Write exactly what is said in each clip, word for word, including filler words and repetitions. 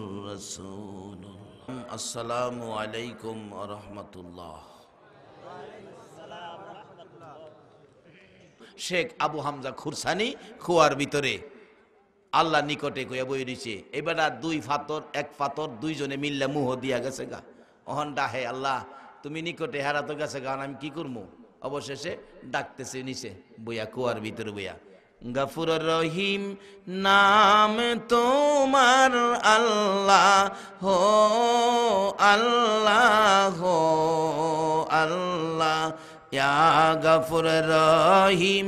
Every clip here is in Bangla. रसूलुल्लाह। अस्सलामु अलैकुम व रहमतुल्लाह। शेख আবু হামজা খুরসানি খোয়ার ভিতরে আল্লাহ নিকটে কইয়া বই দিছে, এবারে দুই ফাতর এক ফাতর দুইজনে মিল্লা মুহ দিয়া গেছে গা। অহন ডাহে আল্লাহ তুমি নিকটে হেরা তো গেছে গান, আমি কি করবো? অবশেষে ডাকতেছে নিচে বইয়া কুয়ার ভিতরে বইয়া, গফুর রহিম নাম তোমার আল্লাহ হো আল্লাহ হো আল্লাহ, ইয়া গফুর রহিম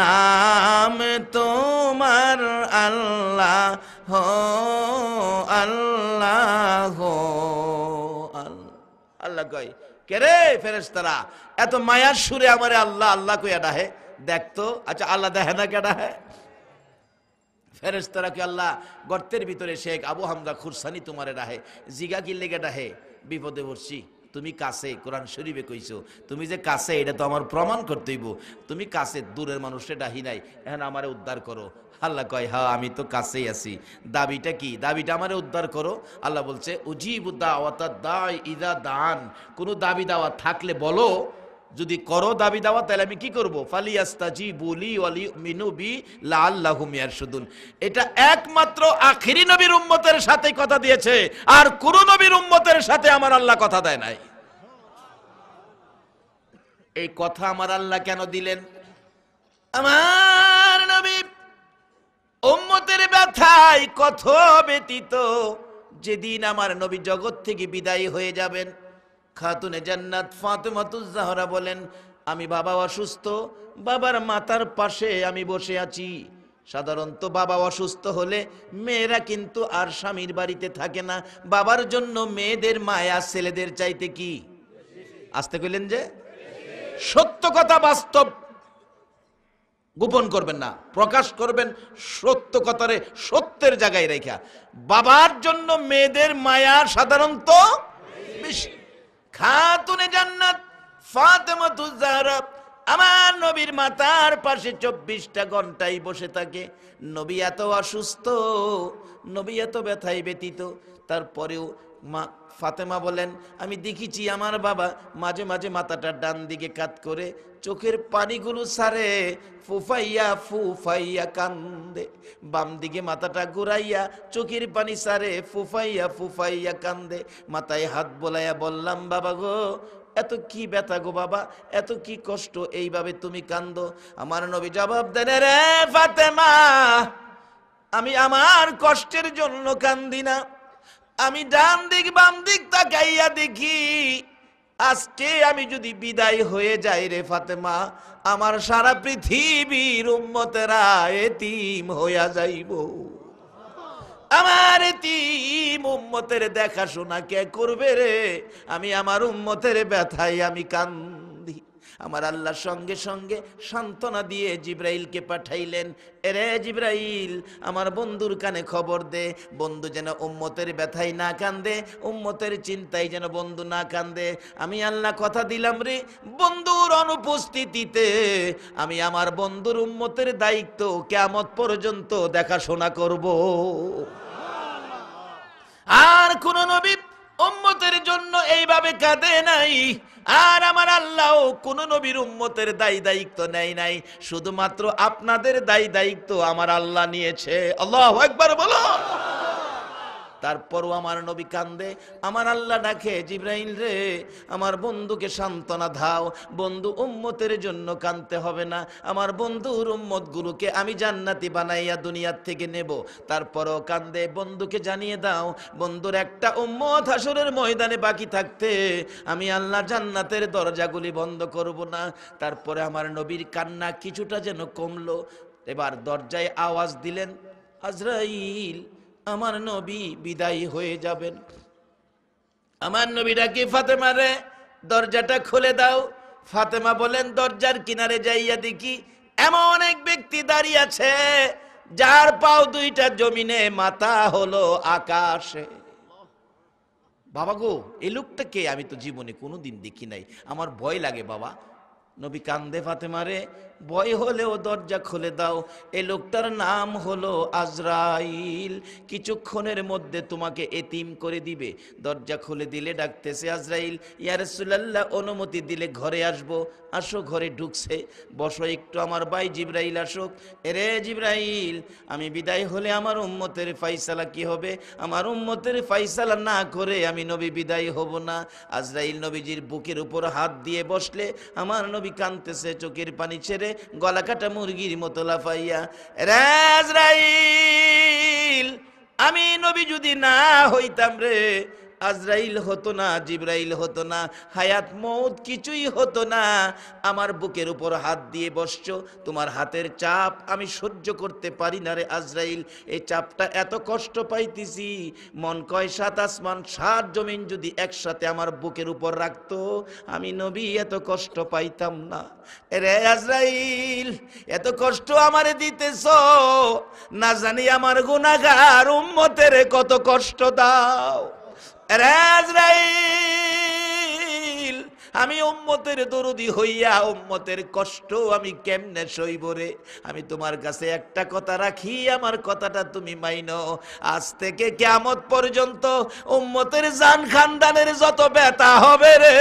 নাম তোমার আল্লাহ হো আল্লাহ হো আল্লাহ। আল্লাহ কয়, কেরে ফেরেশতারা এত মায়ার সুরে আমারে আল্লাহ আল্লাহ কইয়া ডাহে দেখতো। আচ্ছা আল্লাহ দেখে না কেডা হে? ফেরেশতারা কয়, আল্লাহ গর্তের ভিতরে শেখ আবু হামজা খুরসানি তোমারে ডাহে। জিগা কি লেগে ডাহে? বিপদে পড়ছি, তুমি কাছে, কোরআন শরীফে কইছো তুমি যে কাছে, এটা তো আমার প্রমাণ করতে হইব। তুমি কাছে, দূরের মানুষে ডাহি নাই, এখন আমারে উদ্ধার করো। আল্লাহ কয়, হ্যাঁ আমি তো কাছেই আছি, দাবিটা কি? দাবিটা আমারে উদ্ধার করো। আল্লাহ বলছে, উজিবু দাওয়াতা দাই ইযা দান, কোনো দাবি দাওয়া থাকলে বলো, যদি করো দাবি দাওয়া তাহলে আমি কি করবো? ফালিয়াস্তাজিবু লি ওয়া লিউমিনু বি লাআল্লাহুম ইয়ারশুদুন। এটা একমাত্র আখিরি নবীর উম্মতের সাথে কথা দিয়েছে, আর কোন নবীর উম্মতের সাথে আমার আল্লাহ কথা দেয় নাই। এই কথা আমার আল্লাহ কেন দিলেন? আমার নবী উম্মতের ব্যথায় কথা ব্যতীত, যেদিন আমার নবী জগৎ থেকে বিদায় হয়ে যাবেন। খাতুনে জান্নাত ফাতেমাতুজ জাহরা বলেন, আমি বাবা অসুস্থ, বাবার মাথার পাশে আমি বসে আছি। সাধারণত বাবা অসুস্থ হলে মেয়েরা কিন্তু আর স্বামীর বাড়িতে থাকে না, বাবার জন্য মেয়েদের মায়া ছেলেদের চাইতে কি আসতে কইলেন? যে সত্য কথা বাস্তব, গোপন করবেন না, প্রকাশ করবেন সত্য কথারে সত্যের জায়গায় রেখা। বাবার জন্য মেয়েদের মায়া সাধারণত বেশি। খাতুনে জান্নাত ফাতেমাতুজ জাহরা আমার নবীর মাথার পাশে চব্বিশটা ঘন্টাই বসে থাকে। নবী এত অসুস্থ, নবী এত ব্যথায় ব্যতীত, তারপরেও মা ফাতেমা বলেন, আমি দেখেছি আমার বাবা মাঝে মাঝে মাথাটা ডান দিকে কাত করে চোখের পানিগুলো সারে ফুফাইয়া ফুফাইয়া কান্দে, বাম দিকে মাথাটা ঘুরাইয়া চোখের পানি সারে ফুফাইয়া ফুফাইয়া কান্দে। মাথায় হাত বোলাইয়া বললাম, বাবা গো এত কি ব্যথা গো বাবা, এত কি কষ্ট, এইভাবে তুমি কান্দো? আমার নবী জবাব দেন, রে ফাতেমা আমি আমার কষ্টের জন্য কান্দি না, আমি ডান দিক বাম দিক তাকাইয়া দেখি, আজকে আমি যদি বিদায় হয়ে যাই রে ফাতেমা, আমার সারা পৃথিবীর উম্মতেরা এতিম হইয়া যাইব। আমার এতিম উম্মতের দেখাশোনা কে করবে রে? আমি আমার উম্মতের ব্যথায় আমি কান্দি। আমার আল্লাহ সঙ্গে সঙ্গে সান্ত্বনা দিয়ে জিব্রাইলকে পাঠাইলেন, এরে জিব্রাইল আমার বন্ধুর কানে খবর দে, বন্ধু যেন উম্মতের ব্যথায় না কান্দে, উম্মতের চিন্তায় যেন বন্ধু না কান্দে। আমি আল্লাহ কথা দিলাম রে, বন্ধুর অনুপস্থিতিতে আমি আমার বন্ধুর উম্মতের দায়িত্ব কিয়ামত পর্যন্ত দেখাশোনা করব। আর কোন নবী উম্মতের জন্য এইভাবে কাঁদে নাই, আর আমার আল্লাহ কোন নবীর উম্মতের দায় দায়িত্ব নেয় নাই, শুধুমাত্র আপনাদের দায় দায়িত্ব আমার আল্লাহ নিয়েছে। আল্লাহু আকবার বলো। তারপরও আমার নবী কান্দে, আমার আল্লাহ ডাকে, জিব্রাইল রে আমার বন্ধুকে সান্ত্বনা দাও, বন্ধু উম্মতের জন্য কাঁদতে হবে না, আমার বন্ধুর উম্মতগুলোকে আমি জান্নাতি বানাইয়া দুনিয়ার থেকে নেব। তারপরও কান্দে, বন্ধুকে জানিয়ে দাও বন্ধুর একটা উম্মত হাসরের ময়দানে বাকি থাকতে আমি আল্লাহ জান্নাতের দরজাগুলি বন্ধ করব না। তারপরে আমার নবীর কান্না কিছুটা যেন কমলো, এবার দরজায় আওয়াজ দিলেন, আজরাইল আমার নবী বিদায়ী হয়ে যাবেন। আমার নবীটাকে ফাতেমা রে দরজাটা খুলে দাও। ফাতেমা বলেন, দরজার কিনারে যাইয়া দেখি এমন এক ব্যক্তি দাঁড়িয়ে আছে, যার পাও দুইটা জমিনে, মাথা হলো আকাশে। বাবা গো এই লোকটাকে আমি তো জীবনে কোনোদিন দেখি নাই, আমার ভয় লাগে বাবা। नबी कांदे फातेमारे भय होलेও दरजा खुले दाओ। ए लोकटार नाम हलो आजराइल, किछुक्षणेर मध्य तुम्हें एतिम करे दिबे। दरजा खुले दिले डाकतेछे आजराइल, या रसूलुल्लाह अनुमति दिले घरे आसबो। आसो घरे ढुकछे, बसो एकटु आमार भाई जिब्राइल आसुक। एरे जिब्राइल, आमी बिदाय होले आमार उम्मतेर फैसला कि होबे? आमार उम्मतेर फैसला ना करे आमी नबी बिदाय हब ना। आजराइल नबीजिर बुकेर ऊपर हाथ दिए बसले। आमार नबी कांदतेछे, चोखेर पानी छेड़े गला काटा मुर्गिर मतो लाफाइया। रे आजराइल, आमी नबी जुदी ना हईताम रे, आजराइल हतो ना, जिब्राइल हतो ना, हायात मौत किछुई हतो ना। आमार बुकेर ऊपर हाथ दिए बसछो, तुम्हार हाथेर चाप आमी सह्य करते पारी ना रे आजराइल। ए चापटा एत कष्ट पाइतेছি, मन कय सात आसमान सात जमीन जदि एकसाथे आमार बुकेर ऊपर राखतो, आमी नबी एत कष्ट पाइताम ना। रे आजराइल, एत कष्ट आमारे दितेছো, ना जानि आमार गुनाहगार उम्मतेर कत कष्ट दाও। আজরাইল, আমি উম্মতের দরদি হইয়া উম্মতের কষ্ট আমি কেমনে সইব রে? আমি তোমার কাছে একটা কথা রাখি, আমার কথাটা তুমি মাইনো। আজ থেকে কিয়ামত পর্যন্ত উম্মতের জান খানদানের যত ব্যথা হবে রে,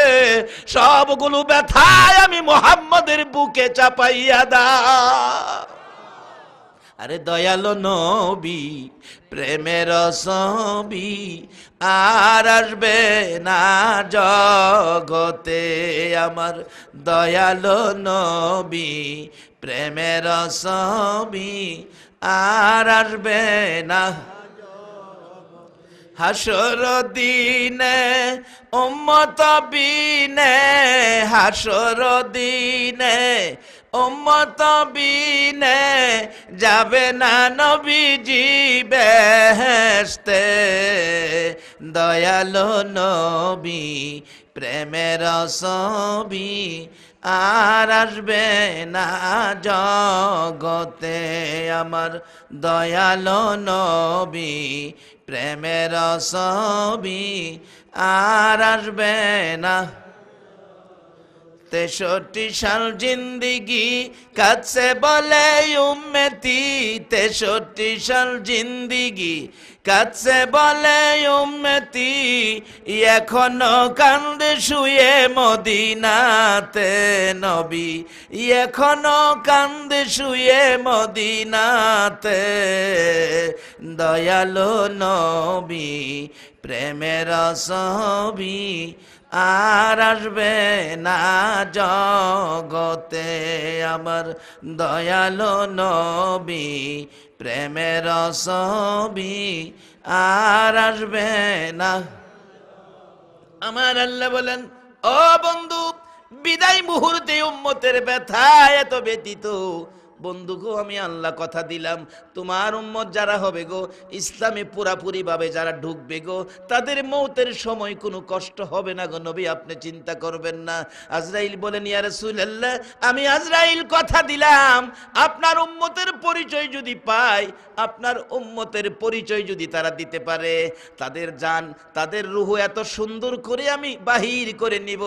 সবগুলো ব্যথা আমি মুহাম্মদের বুকে চাপাইয়া দাও। अरे दयालो नबी प्रेमेर सबी आर आसबे ना जगते। आमार दयालो नबी प्रेमेर सबी आर आसबे ना। हाशर दिने उम्मत बिने, हाशर दिने उम्मत बिने जाबे ना नबीजी बेहेश्ते। दयालो नबी प्रेमेर सबी आर आसबे ना जगते। आमार दयालो नबी प्रेमेर सबी आर आसबे ना। तेषट्टी साल जिंदगी काटছে বলে উম্মতি, তেষট্টি সাল जिंदगी কাটছে বলে উম্মতি, এখনো কান্দে শুয়ে মদিনাতে নবী, এখনো কান্দে শুয়ে মদিনাতে। দয়ালো নবী প্রেমের সবই আর আসবে না জগতে। আমার দয়ালো নবী প্রেমের সবই আর আসবে না। আমার আল্লাহ বলেন, ও বন্ধু, বিদায় মুহূর্তে উম্মতের ব্যথা এত ব্যতীত। बंधु गो, आमी आल्लाह कथा दिलाम, तुम्हार उम्मत जारा होबे गो, इस्लामे पुरापुरी भावे जारा ढुकबे गो, तादेर मौतेर समय कोनो कष्ट होबे ना गो। नबी आपनि चिंता करबेन ना। आजराइल बोलेन, या रसूलुल्लाह, आमी आजराइल कथा दिलाम, आपनार उम्मतेर परिचय जदि पाई, आपनार उम्मतेर परिचय जदि तारा दिते पारे, तादेर जान तादेर रूह एत सुंदर करे आमी बाहिर करे निब।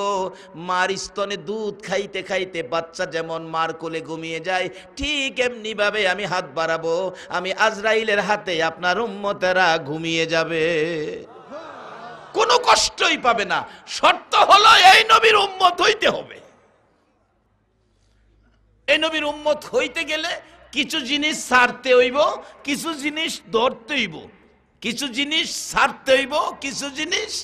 मार स्तने दूध खाइते खाइते बाच्चा जेमन मार कोले घुमिए जाए, ठीक एमनि भावे आमी हाथ बाड़ाबो, आमी आजराइलेर हाथे आपनार उम्मतेरा घुमिए जाबे, कोनो कष्टई पाबे ना। शर्त हलो एई नबीर उम्मत हईते होबे। एई नबीर उम्मत हईते गेले किछु जिनिस छाड़ते हইব, किछु जिनिस धरते হইব, किछु जिनिस छाड़ते হইব, किछु जिनिस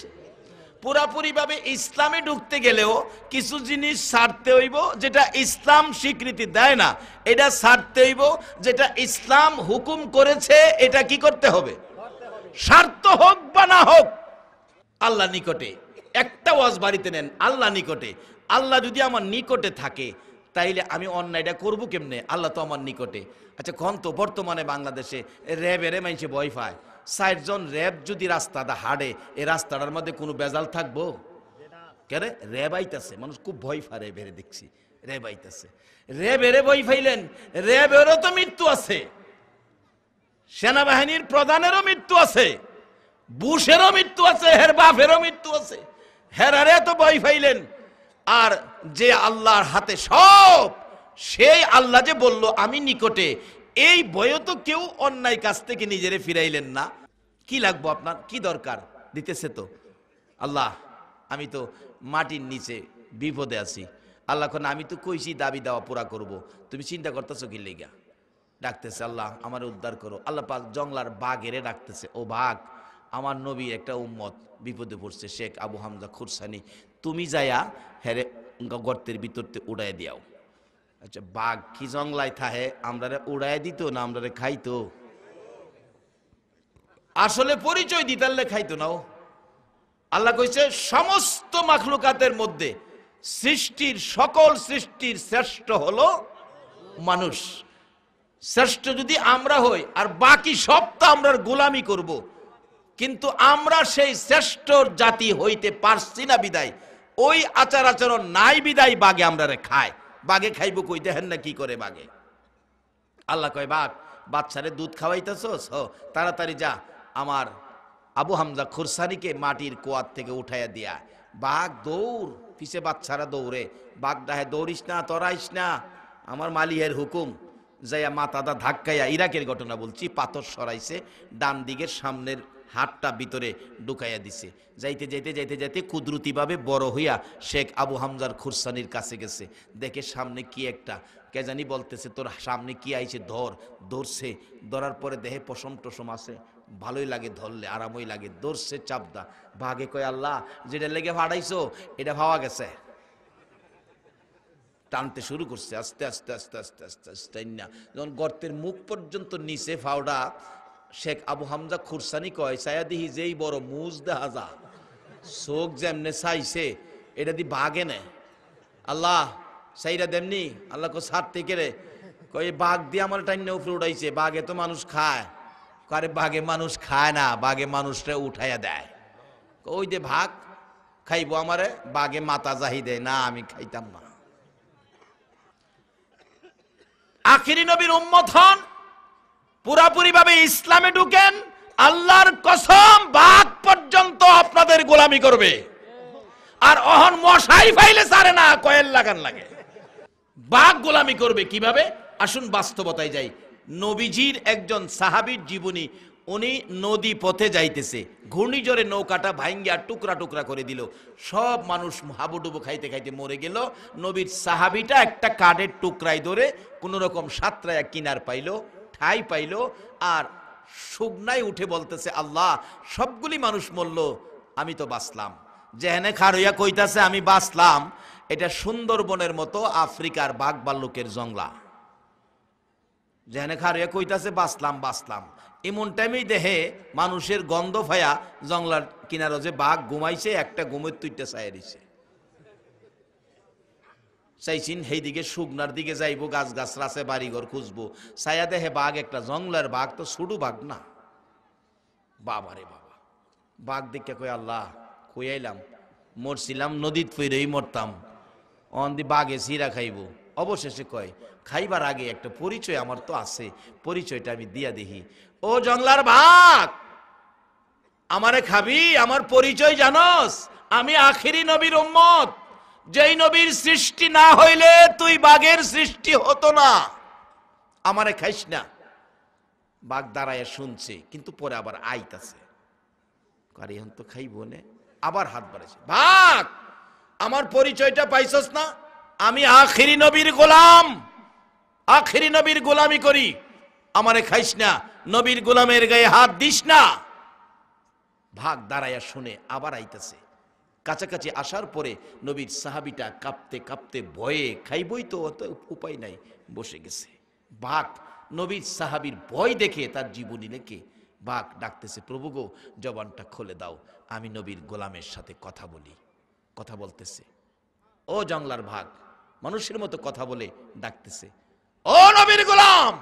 पुरापुरी भावे इस्लामे ढुकते गेलेও किछु जिनिस ছাড়তে হইব, যেটা ইসলাম স্বীকৃতি দেয় না এটা ছাড়তে হইব, যেটা ইসলাম হুকুম করেছে এটা কি করতে হবে? শর্ত হোক বা না হোক আল্লাহ নিকটে। একটা ওয়াজ বাড়িতে নেন, আল্লাহ নিকটে। আল্লাহ যদি আমার নিকটে থাকে তাইলে আমি অন্যায়টা করব কেমনে? আল্লাহ তো আমার নিকটে। আচ্ছা কোন তো বর্তমানে বাংলাদেশে র‍্যাবেরে মাইছে ভয় পায়। साठ जन रैब जो रास्ता हाड़े ए रास्ताटार मध्य कोनो बेजाल थाकबो? केरे रैब आइताछे, मानुष खूब भय पाय बेरे। देखछि रैब आइताछे, रैबेरे भय पाइलेन, रैबेरो तो मृत्यु आछे, सेना बाहिनीर प्रधानेरो मृत्यु आछे, बुशेरो मृत्यु आछे, हेर बापेरो मृत्यु आछे, हेरारे तो भय पाइलेन। आर যে আল্লাহর হাতে সব, সেই আল্লাহ যে বলল আমি নিকটে, এই বয়ে তো কেউ অন্যায় কাছ থেকে নিজেরে ফিরাইলেন না। কি লাগবো আপনার, কি দরকার? দিতেছে তো আল্লাহ, আমি তো মাটির নিচে বিপদে আছি। আল্লাহ কোন আমি তো কইছি দাবি দাওয়া পুরা করব, তুমি চিন্তা করতেছো কি লেগা? ডাকতেছে আল্লাহ আমার উদ্ধার করো। আল্লাহ পাক জঙ্গলার বাঘ এরে ডাকতেছে, ও বাঘ আমার নবীর একটা উম্মত বিপদে পড়ছে শেখ আবু হামজা খুরসানি, তুমি যায়া হেরে গর্তের ভিতরতে উড়াই দিয়াও। আচ্ছা বাঘ কি জঙ্গলায় থাহে আমরারে উড়াই দিত না আমরারে খাইতো? আসলে পরিচয় দিতারলে খাইতো না। ও আল্লাহ কইছে সমস্ত মাখলুকাতের মধ্যে সৃষ্টির সকল সৃষ্টির শ্রেষ্ঠ হলো মানুষ। শ্রেষ্ঠ যদি আমরা হই আর বাকি সব তো আমরা গোলামি করব, কিন্তু আমরা সেই শ্রেষ্ঠ জাতি হইতে পারছি না বিদায় ওই আচার আচরণ নাই বিদায় বাঘে আমরা রে খায়। বাঘে খাইব কই, দেখেন না কি করে বাঘে। আল্লাহ কয় বাঘ বাচ্চারে দুধ খাওয়াইতেছস, হ তাড়াতাড়ি যা আমার আবু হামজা খুরসানিকে মাটির কোয়ার থেকে উঠাইয়া দিয়া। বাঘ দৌড়, পিছে বাচ্চারা দৌড়ে, বাঘ ডাহে দৌড়িস না তরাইস না আমার মালিকের হুকুম। যাইয়া মাথাটা ধাক্কাইয়া, ইরাকের ঘটনা বলছি, পাথর সরাইছে, ডান দিকের সামনের হাতটা ভিতরে ঢুকাইয়া দিছে। যাইতে যাইতে যাইতে যাইতে কুদরতিভাবে বড় হইয়া শেখ আবু হামজার খুরসানির কাছে গেছে, দেখে সামনে কি একটা কে জানি বলতেছে তোর সামনে কি আইছে ধর। ধরছে, ধরার পরে দেহে পশম টসম আছে, ভালোই লাগে ধরলে, আরামই লাগে। ধরছে চাপদা, ভাগে কয় আল্লাহ যেটা লেগে ভাড়াইছো এটা ভাবা গেছে। টানতে শুরু করছে আস্তে আস্তে আস্তে আস্তে আস্তে আস্তে না, যখন গর্তের মুখ পর্যন্ত নিচে ফাওড়া, শেখ আবু হামজা খুরসানি কয় সায়াদিহি যেই বড় মুজ দেখা যা, চোখ যেমনে চাইছে এটা দি বাঘে নেয়। আল্লাহ সাইরা দেমনি, আল্লাহ কো সার থেকে রে, কয়ে বাঘ দিয়ে আমার টাইনে উপরে উঠাইছে, বাঘে তো মানুষ খায়। কারে বাঘে মানুষ খায় না, বাঘে মানুষটা উঠাইয়া দেয়। ওই দে ভাগ খাইবো আমারে, বাঘে মাথা জাহি দেয় না আমি খাইতাম না। আখিরি নবীর উম্মত হন, পুরাপুরি ভাবে ইসলামে ঢুকেন, আল্লাহর কসম বাঘ পর্যন্ত আপনাদের গোলামি করবে। আর অহন মশাই ফাইলে সারে না, কয়েল লাগান লাগে, বাঘ গোলামি করবে কিভাবে? আসুন বাস্তবতায় যাই। নবীজির একজন সাহাবীর জীবনী, উনি নদী পথে যাইতেছে, ঘূর্ণিঝড়ে নৌকাটা ভাঙ্গিয়া টুকরা টুকরা করে দিল, সব মানুষ হাবুডুবু খাইতে খাইতে মরে গেল। নবীর সাহাবিটা একটা কাঠের টুকরায় ধরে কোনো রকম সাঁতরায়া কিনার পাইল, ঠাই পাইল, আর শুকনায় উঠে বলতেছে আল্লাহ সবগুলি মানুষ মরল, আমি তো বাঁচলাম। যেহেনে খারইয়া কইতাছে আমি বাঁচলাম, এটা সুন্দরবনের মতো আফ্রিকার বাঘ ভাল্লুকের জঙ্গলা। যেহেনে খারইয়া কইতাছে বাঁচলাম বাঁচলাম, এমন টাইমেই দেহে মানুষের গন্ধ ফায়া জঙ্গলার কিনারে যে বাঘ ঘুমাইছে, একটা ঘুমের তুইটা চাইয়া দিছে। চাইছেন সেই দিকে শুকনার দিকে যাইব, গাছ গাছ রাছে বাড়িঘর খুঁজবো, ছায়া দেহে বাঘ একটা জঙ্গলার বাঘ, তো ছুটু বাঘ না। বাবারে বাবা, বাঘ দেখে কই আল্লাহ কই আইলাম, মরছিলাম নদীত ফিরেই মরতাম, অন্দি বাঘে চিরা খাইব। অবশেষে কয় খাইবার আগে একটা পরিচয় আমার তো আছে, পরিচয়টা আমি দিয়া দেখি। ও জঙ্গলার বাঘ আমারে খাবি, আমার পরিচয় জানস? আমি আখিরি নবীর উম্মত, যেই নবীর সৃষ্টি না হইলে তুই বাঘের সৃষ্টি হতো না, আমারে খাইস না। বাঘ দাঁড়ায় শুনছে, কিন্তু পরে আবার আইতাছে, কারি এখন তো খাইব না। আবার হাত বাড়াইছে, বাঘ আমার পরিচয়টা পাইছস না, আমি আখিরি নবীর গোলাম, আখিরি নবীর গোলামি করি, আমারে খাইস না, নবীর গোলামের গায়ে হাত দিস না। ভাগ দাঁড়াইয়া শুনে আবার আইতাছে, কাছাকাছি আসার পরে নবীর সাহাবিটা কাঁপতে কাঁপতে ভয়ে, খাইবই তো অত উপায় নাই, বসে গেছে। বাঘ নবীর সাহাবির ভয় দেখে তার জীবনী লেখে। বাঘ ডাকতেছে প্রভু গো জবানটা খুলে দাও, আমি নবীর গোলামের সাথে কথা বলি। কথা বলতেছে, ও জঙ্গলার বাঘ মানুষের মতো কথা বলে ডাকতেছে, ও নবীর গোলাম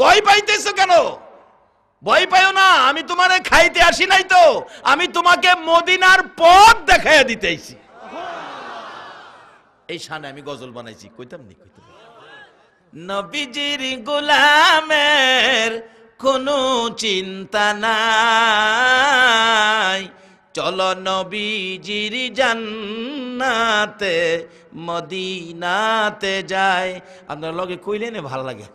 ভয় পাইতেছ কেন? ভয় পাইও না, আমি তোমারে খাইতে আসি নাই, তো আমি তোমাকে মদিনার পথ দেখাইয়া দিতে আইছি। এই শানে আমি গজল বানাইছি, কইতাম নি কইতাম নবীজির গোলামের কোনো চিন্তা নাই, चलो नबीजिर जान्नाते मदीनाते जाए अपना लगे कईले ने भालो लागे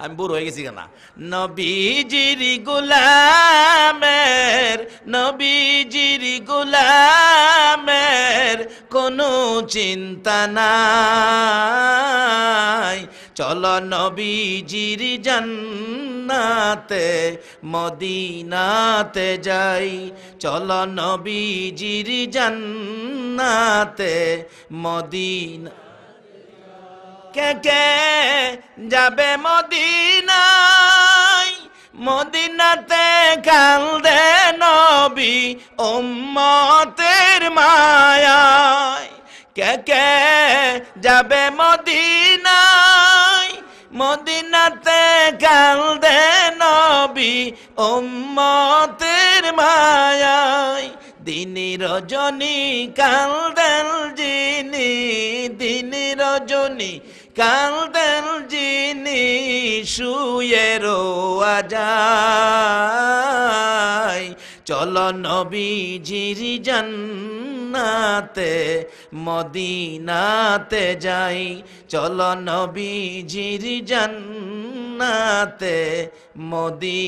आमी बुर हो गेছি কেনা नबीजिर गुलामेर नबीजिर गुलामेर कोनो चिंता नाई चलो नबीजिर जान्नाते मदीनाते जाई चलो नबीजिर जान्नाते मदीना के के जाबे मदीनाई मदीनाते कांदे नबी उम्मतेर मायाय के के जाबे मदीनाई मदीनाते कांदे नबी उम्मतेर मायाय दिनी रजनी कांदेल जिनी दिनी रजनी कांदेल जिनी शुए रोआ जाए चलो नबीजिर जान्नाते मदीनाते जाए चलो नबीजिर जान्नाते मदी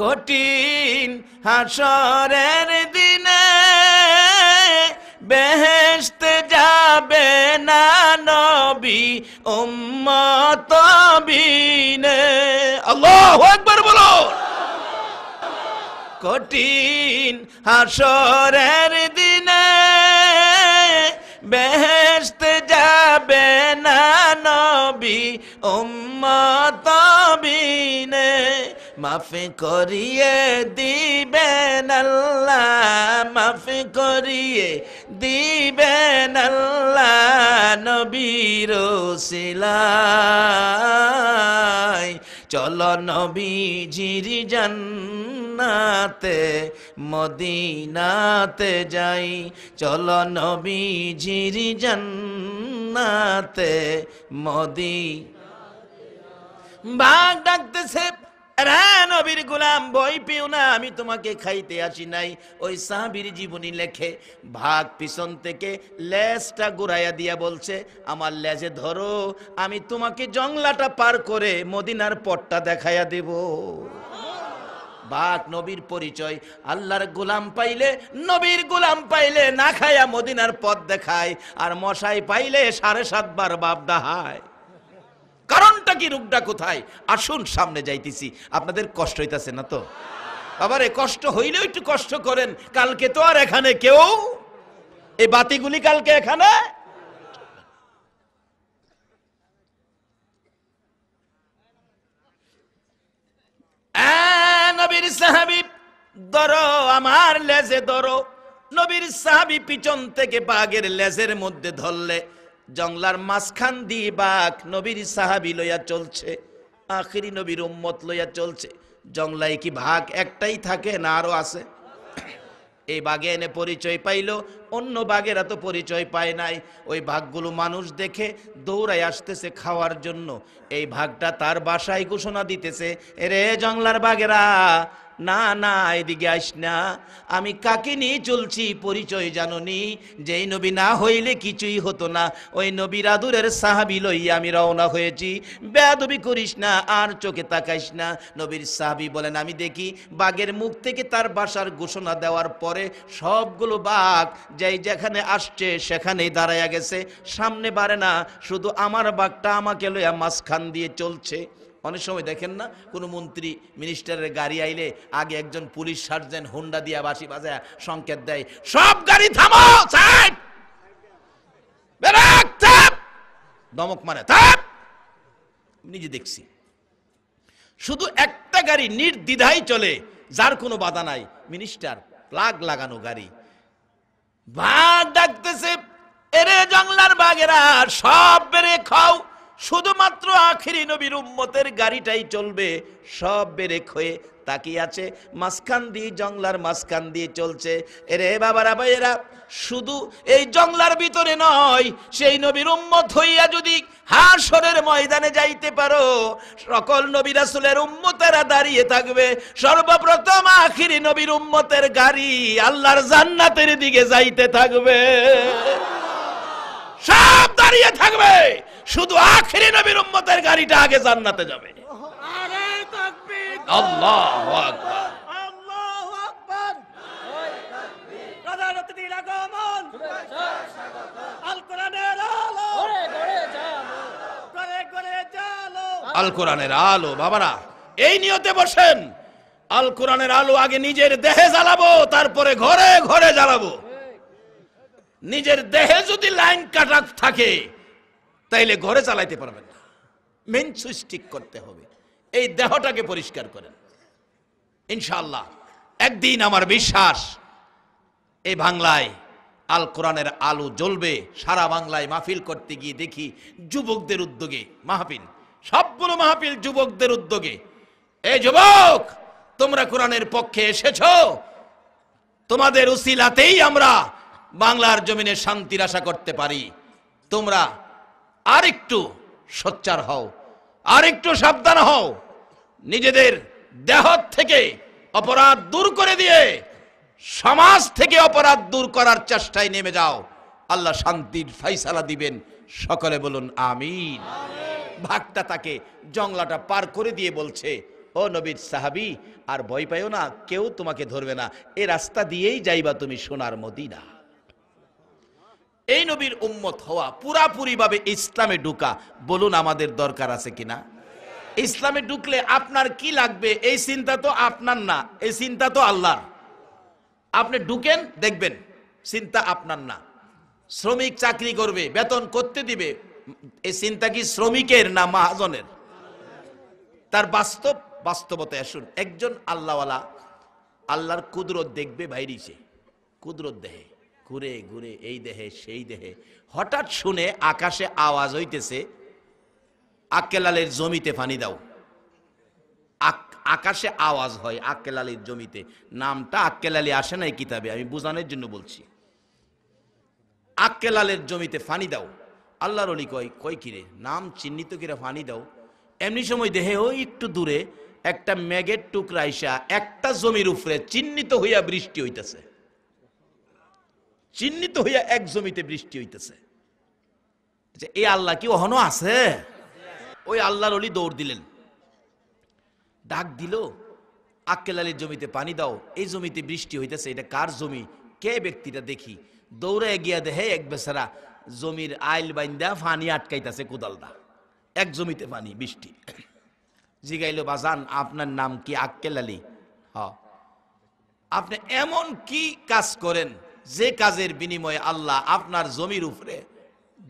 कठिन हाशरेर दिने बेहेश्त जाबे ना नबी उम्मत बिने अल्लाहु अकबर बोलो कठिन हाशरेर दिने बेहेश्त जाबे ना नबी उम्मत बिने माफ़ी करिए दिबेन अल्लाह माफ़ी करिए दिबेन अल्लाह नबीर वसिलाय चलो नबीजिर जान्नाते मदीनाते जाई चलो नबीजिर जान्नाते मदीनाते बाग डाकते से नबीर गुलाम बई पिओ ना आमी तुम्हें खाइते आसि नाई ओई साहाबीर जीवनी लेखे भाग पिछन थेके लेजटा गुराइया दिया बोलछे आमार लेजे धरो आमी तुम्हें जंगलाटा पार करे मदिनार पथटा देखाइया देब बाक नबीर परिचय आल्लाहर गुलाम पाइले नबीर गुलाम पाइले ना खाया मदिनार पथ देखाय आर मशाई पाइले साढ़े सात बार बाप दाहाय कारणटा कि रोगटा कोथाय आसुन सामने जाइतेछि आपनादेर कष्ट हইতাছে ना तो आबार ए कष्ट हইলেও একটু कष्ट करें কালকে তো আর এখানে কেউ এই বাতিগুলি কালকে এখানে আ নবীর সাহাবী ধরো আমার লেজে ধরো নবীর সাহাবী পিছন থেকে বাঘের লেজের মধ্যে ধরলে जंगलार मासखान दिए बाघ नबीर साहाबी लइया चलछे आखिरी नबीर उम्मत लइया चलछे जंगलाय कि बाघ एकटाई थाके ना आरो आछे ए बाघे एने परिचय पाइलो अन्य बाघेरा तो परिचय पाय नाई ओई बाघगुलो मानुष देखे दौड़ाय आसतेछे खावार जन्य ए बाघटा तार बासाय घोषणा दितेछे एरे जंगलार बाघेरा ना ना एदिके आइस ना आमी काके निये चलछि परिचय जानोनी जेई नबी ना हইলে किछुई हतो ना ओई नबीर आदुरेर साहाबी लइया आमी रওনা হয়েছি বেয়াদবি করিস না আর চোখে তাকাইস না নবীর সাহাবী বলেন আমি দেখি বাঘের মুখ থেকে তার বাসার ঘোষণা দেওয়ার পরে সবগুলো বাঘ যেই যেখানে আসছে সেখানেই দাঁড়ায়া গেছে সামনে বাড়ে না শুধু আমার বাঘটা আমাকে লইয়া মাসখান দিয়ে চলছে अनेक समय देखें ना कोनो मंत्री मिनिस्टर गाड़ी आईले आगे एक जन पुलिस सार्जेंट हुंडा दिया बासी बजाय संकेत दे सब गाड़ी थामो साइड ब्रेक थाम दमक मारे थाम निजे देखसी शुधु एकटा गाड़ी निर्द्विधाय चले जार कोनो बाधा नाई मिनिस्टर प्लाग लागानो गाड़ी बाघ डाकतेछे एरे जंगलार बाघेरा सब बेरे खाओ शुधुमात्र आखिरी नबीर उम्मतेर गाड़ीटाई चलबे सब बेरेक हয়ে তাকিয়ে আছে মাসখান দিয়ে জঙ্গলার মাসখান দিয়ে চলছে। এরে বাবারা ভাইয়েরা, শুধু এই জঙ্গলার ভিতরে নয়, সেই নবীর উম্মত হইয়া যদি হাশরের ময়দানে যাইতে পারো, সকল নবী রাসূলের উম্মতেরা দাঁড়িয়ে থাকবে, সর্বপ্রথম আখিরি নবীর উম্মতের গাড়ি আল্লাহর জান্নাতের দিকে যাইতে থাকবে, সব দাঁড়িয়ে থাকবে, শুধু আখিরি নবীর উম্মতের গাড়িটা আগে জান্নাতে যাবে। আল্লাহু আকবার, আল্লাহু আকবার, রাজারতির আগমন, আল কোরআনের আলো, ঘরে ঘরে জালো, ঘরে ঘরে জালো, আল কোরআনের আলো। বাবারা এই নিয়তে বসেন, আল কোরআনের আলো আগে নিজের দেহে জ্বালাবো, তারপরে ঘরে ঘরে জ্বালাবো। নিজের দেহে যদি লাইন কাটা থাকে তাইলে ঘরে চালাইতে পারবেন না, মেন সুইচ ঠিক করতে হবে। এই দেহটাকে পরিষ্কার করেন, ইনশাআল্লাহ একদিন আমার বিশ্বাস এই বাংলায় আল কোরআনের আলো জ্বলবে। সারা বাংলায় মাহফিল করতে গিয়ে দেখি যুবকদের উদ্যোগে মাহফিল, সবগুলো মাহফিল যুবকদের উদ্যোগে। এই যুবক, তোমরা কোরআনের পক্ষে এসেছো, তোমাদের উসিলাতেই আমরা বাংলার জমিনে শান্তির আশা করতে পারি। তোমরা আরেকটু সোচ্চার হও, আরেকটু সাবধান হও, নিজেদের দেহ থেকে অপরাধ দূর করে দিয়ে সমাজ থেকে অপরাধ দূর করার চেষ্টায় নেমে যাও। আল্লাহ শান্তির ফয়সালা দিবেন, সকলে বলুন আমিন। ভাগটা তাকে জংলাটা পার করে দিয়ে বলছে, ও নবীর সাহাবী, আর ভয় পাইও না, কেউ তোমাকে ধরবে না, এ রাস্তা দিয়েই যাইবা তুমি সোনার মদিনা। এই নবীর উম্মত হওয়া, পুরাপুরি ভাবে ইসলামে ঢুকা, বলুন আমাদের দরকার আছে কিনা? ইসলামে ঢুকলে আপনার কি লাগবে এই চিন্তা তো আপনার না, এই চিন্তা তো আল্লাহর। আপনি ঢুকেন, দেখবেন চিন্তা আপনার না। শ্রমিক চাকরি করবে, বেতন করতে দিবে, এই চিন্তা কি শ্রমিকের না মহাজনের? তার বাস্তব বাস্তবতা আসুন। একজন আল্লাহওয়ালা আল্লাহর কুদরত দেখবে, বাইরিছে কুদরত দেহে ঘুরে ঘুরে, এই দেহে সেই দেহে। হঠাৎ শুনে আকাশে আওয়াজ হইতেছে, আক্কেলালের জমিতে পানি দাও। আকাশে আওয়াজ হয় আক্কেলালের জমিতে, নামটা আক্কেলালি আসে নাই কিতাবে, আমি বোঝানোর জন্য বলছি। আক্কেলালের জমিতে পানি দাও। আল্লাহর ওলি কয়, কয় কিরে নাম চিহ্নিত কিরা পানি দাও? এমনি সময় দেহে ওই একটু দূরে একটা মেঘের টুকরা আইসা একটা জমির উপরে চিহ্নিত হইয়া বৃষ্টি হইতেছে, চিহ্নিত হইয়া এক জমিতে বৃষ্টি হইতেছে। এই আল্লাহ কি অহনো আছে? ওই আল্লাহর ওলি দৌড় দিলেন, ডাক দিল, আক্কেলালের জমিতে পানি দাও, এই জমিতে বৃষ্টি হইতেছে, এটা কার জমি, কে ব্যক্তিটা দেখি। দৌড়ে গিয়া দেহে এক বেচারা জমির আইল বাইন্দা পানি আটকাইতেছে কোদালদা, এক জমিতে পানি বৃষ্টি। জিগাইলো, বাজান আপনার নাম কি আক্কেলালি? হ। আপনি এমন কি কাজ করেন যে কাজের বিনিময়ে আল্লাহ আপনার জমির উপরে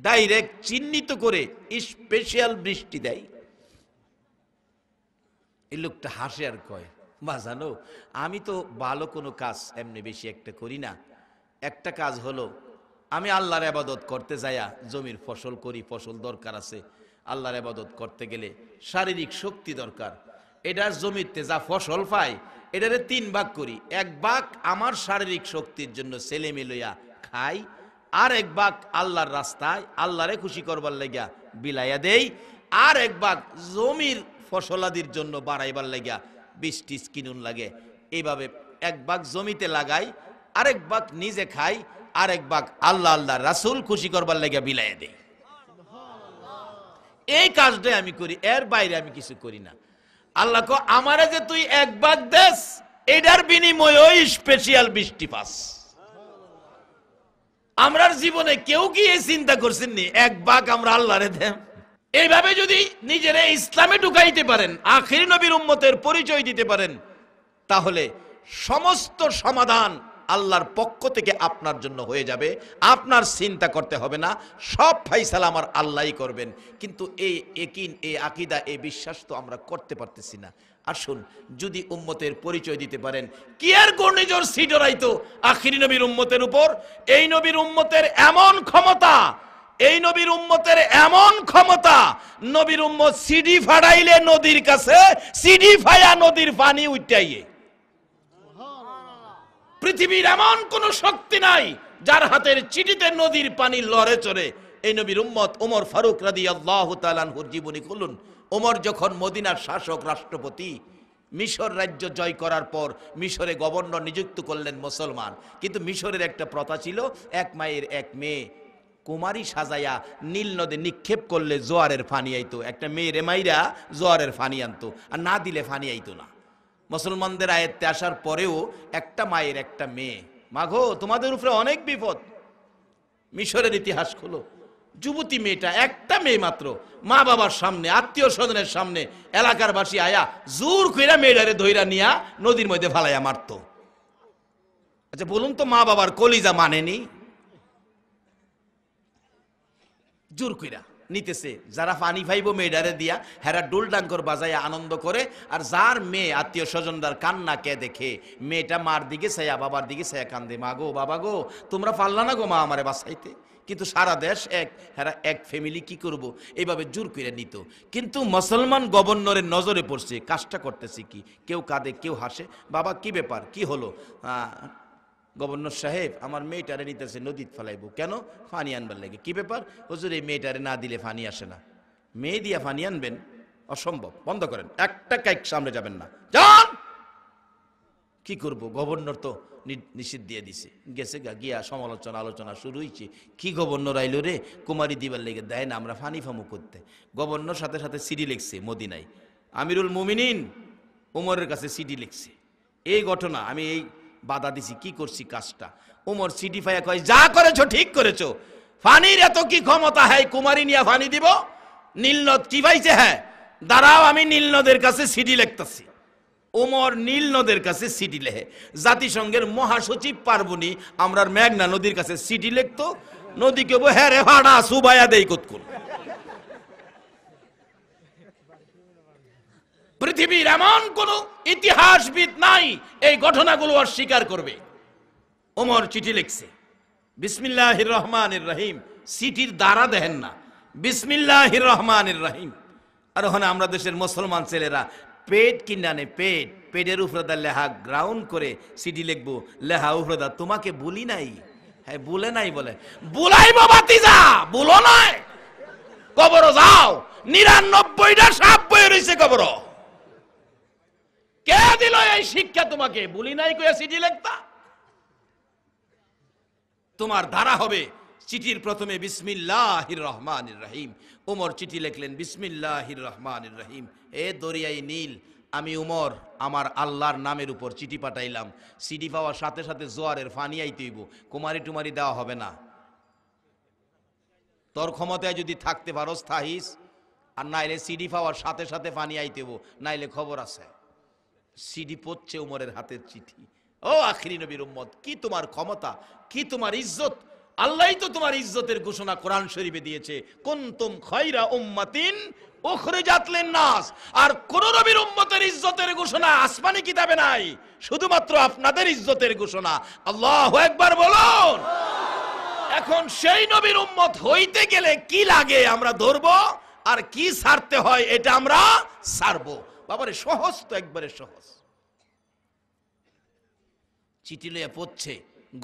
ডাইরেক্ট চিহ্নিত করে স্পেশাল বৃষ্টি দেয়? এই লোকটা হাসে আর কয়, বা জানো আমি তো ভালো কোনো কাজ এমনি বেশি একটা করি না, একটা কাজ হলো আমি আল্লাহর ইবাদত করতে যাইয়া জমির ফসল করি, ফসল দরকার আছে, আল্লাহর ইবাদত করতে গেলে শারীরিক শক্তি দরকার, এটার জমিতে যা ফসল পাই এটারে তিন ভাগ করি, এক ভাগ আমার শারীরিক শক্তির জন্য ছেলে মেয়ে লইয়া খাই, আর এক ভাগ আল্লাহর রাস্তায় আল্লাহরে খুশি করবার লাগিয়া বিলাইয়া দেই, আর এক ভাগ জমির ফসলাদির জন্য বাড়াইবার লাগিয়া বিশ টিস কিনুন লাগে, এইভাবে এক ভাগ জমিতে লাগাই, আরেক ভাগ নিজে খাই, আরেক ভাগ আল্লাহ আল্লাহ রাসুল খুশি করবার লাগিয়া বিলাইয়া দেই, এই কাজটাই আমি করি, এর বাইরে আমি কিছু করি না। আল্লাহ কো, আমারে যে তুই এক ভাগ দেশ, এটার বিনিময়ে স্পেশাল বৃষ্টি পাস। আমরার জীবনে কেউ কি এই চিন্তা করছেন নি, এক ভাগ আমরা আল্লাহরে দেব? এইভাবে যদি নিজেরা ইসলামে ঢুকাইতে পারেন, আখির নবীর উম্মতের পরিচয় দিতে পারেন, তাহলে সমস্ত সমাধান আল্লাহর পক্ষ থেকে আপনার জন্য হয়ে যাবে, আপনার চিন্তা করতে হবে না, সব ফাইসালা আমার আল্লাহই করবেন। কিন্তু এই ইয়াকিন, এই আকীদা, এই বিশ্বাস তো আমরা করতে পারতেছি না। আসুন যদি উম্মতের পরিচয় দিতে পারেন, কি আর ঘূর্ণিঝড় সিডরাইতো আখিরি নবীর উম্মতের উপর। এই নবীর উম্মতের এমন ক্ষমতা, এই নবীর উম্মতের এমন ক্ষমতা নবীর উম্মত সিডি ফাড়াইলে নদীর কাছে সিডি ফায়া নদীর পানি উঠাইয়ে পৃথিবীর এমন কোন শক্তি নাই যার হাতের চিঠিতে নদীর পানি লড়ে চড়ে এই নবীর উম্মত ওমর ফারুক রাদিয়াল্লাহু তাআলা আনহুর জীবনী খুলুন ওমর যখন মদিনার শাসক রাষ্ট্রপতি মিশর রাজ্য জয় করার পর মিশরে গভর্নর নিযুক্ত করলেন মুসলমান কিন্তু মিশরের একটা প্রথা ছিল এক মায়ের এক মেয়ে কুমারী সাজায়া নীল নদে নিক্ষেপ করলে জোয়ারের পানি আইতো একটা মেয়ে রেমাইরা জোয়ারের পানি আনতো আর না দিলে পানি আইতো না মুসলমানদের আয়ত্তে আসার পরেও একটা মায়ের একটা মেয়ে মাগো তোমাদের উপরে অনেক বিপদ মিশরের ইতিহাস খুলো যুবতী মেয়েটা একটা মেয়ে মাত্র মা বাবার সামনে আত্মীয় স্বজনের সামনে এলাকার বাসী আয়া জোর কইরা মেয়েটারে ধইরা নিয়া নদীর মধ্যে ফালাইয়া মারতো আচ্ছা বলুন তো মা বাবার কলিজা মানেনি জোর কইরা নিতেছে যারা পানি ভাইবো মেয়েটারে দিয়া হেরা ডোল ডাঙ্কর বাজায় আনন্দ করে আর যার মেয়ে আত্মীয় স্বজনদার কান্না কে দেখে মেয়েটা মার দিকে ছায়া বাবার দিকে ছায়া কান্দে মা গো বাবা গো তোমরা পারলা না গো মা আমারে বাঁচাইতে কিন্তু সারা দেশ এক হেরা এক ফ্যামিলি কি করব এইভাবে জোর কইরা নিত কিন্তু মুসলমান গভর্নরের নজরে পড়ছে কাজটা করতেছে কি কেউ কাঁদে কেউ হাসে বাবা কি ব্যাপার কি হলো গভর্নর সাহেব আমার মেয়েটারে নিতেছে নদীতে ফেলাইবো কেন পানি আনবার লাগে কি ব্যাপার হুজুর এই মেয়েটারে না দিলে পানি আসে না মেয়ে দিয়া পানি আনবেন অসম্ভব বন্ধ করেন একটা কাইক সামনে যাবেন না যান কি করব গভর্নর তো নিষেধ দিয়ে দিছে গেছে গিয়া সমালোচনা আলোচনা শুরু হয়েছে কি গভর্নর আইলো রে কুমারী দিবার লেগে দেয় না আমরা ফানি ফামু করতে গভর্নর সাথে সাথে সিডি লিখছে মদিনায় আমিরুল মুমিনিন ওমরের কাছে সিডি লিখছে এই ঘটনা আমি এই বাধা দিছি কি করছি কাজটা ওমর সিডি ফায়া কয় যা করেছো ঠিক করেছো ফানির এত কি ক্ষমতা হয় কুমারী নিয়া ফানি দিব নীলনদ কি পাইছে হ্যাঁ দাঁড়াও আমি নীলনদের কাছে সিডি লিখতেছি ওমর নীল নদের কাছে সিডি লেখে জাতিসংঘের মহাসচিব পারবনি আমরার মেঘনা নদীর কাছে সিডি লিখতো নদীকে বো হ্যাঁ রে ভাড়া সুবায়া দেই কতক্ষণ পৃথিবীর এমন কোন ইতিহাসবিদ নাই এই ঘটনাগুলো অস্বীকার করবে ওমর চিঠি লিখছে বিসমিল্লাহির রহমানির রহিম সিটির দ্বারা দেখেন না বিসমিল্লাহির রহমানির রহিম আর ওখানে আমরা দেশের মুসলমান ছেলেরা পেট কিনানে পেট পেটের উফরাদা লেহা গ্রাউন্ড করে সিডি লিখবো লেহা উফরাদা তোমাকে বলি নাই হ্যাঁ বলে নাই বলে বুলাইব বাতিজা বলো নাই কবর যাও নিরানব্বইটা সাপ বয়ে রয়েছে কবর কে দিল এই শিক্ষা তোমাকে বলি নাই কয়ে সিডি লিখতা তোমার ধারা হবে চিঠির প্রথমে বিসমিল্লাহির রহমানির রহিম ওমর চিঠি লিখলেন বিসমিল্লাহির রহমানির রহিম এ দরিয়াই নীল আমি ওমর আমার আল্লাহর নামের উপর চিঠি পাঠাইলাম সিডি পাওয়ার সাথে সাথে জোয়ারের পানি আইতেইব কুমারী টুমারি দেওয়া হবে না তোর ক্ষমতায় যদি থাকতে পারোস থাহিস আর নাইলে সিডি পাওয়ার সাথে সাথে পানি আইতেইব নাইলে খবর আছে সিডি পড়ছে ওমরের হাতের চিঠি ও আখিরি নবীর উম্মত কি তোমার ক্ষমতা কি তোমার ইজ্জত আল্লাহই তো তোমার ইজ্জতের ঘোষণা কোরআন শরীফে দিয়েছে কুনতুম খায়রা উম্মাতিন উখরিজাত লিন-নাস আর কোন নবীর উম্মতের ইজ্জতের ঘোষণা আসমানি কিতাবে নাই শুধুমাত্র আপনাদের ইজ্জতের ঘোষণা আল্লাহু আকবার বলুন আল্লাহ এখন সেই নবীর উম্মত হইতে গেলে কি লাগে আমরা ধরব আর কি ছাড়তে হয় এটা আমরা ছাড়ব বাবারে সহজ তো একবারে সহজ চিঠি লইয়া পড়ছে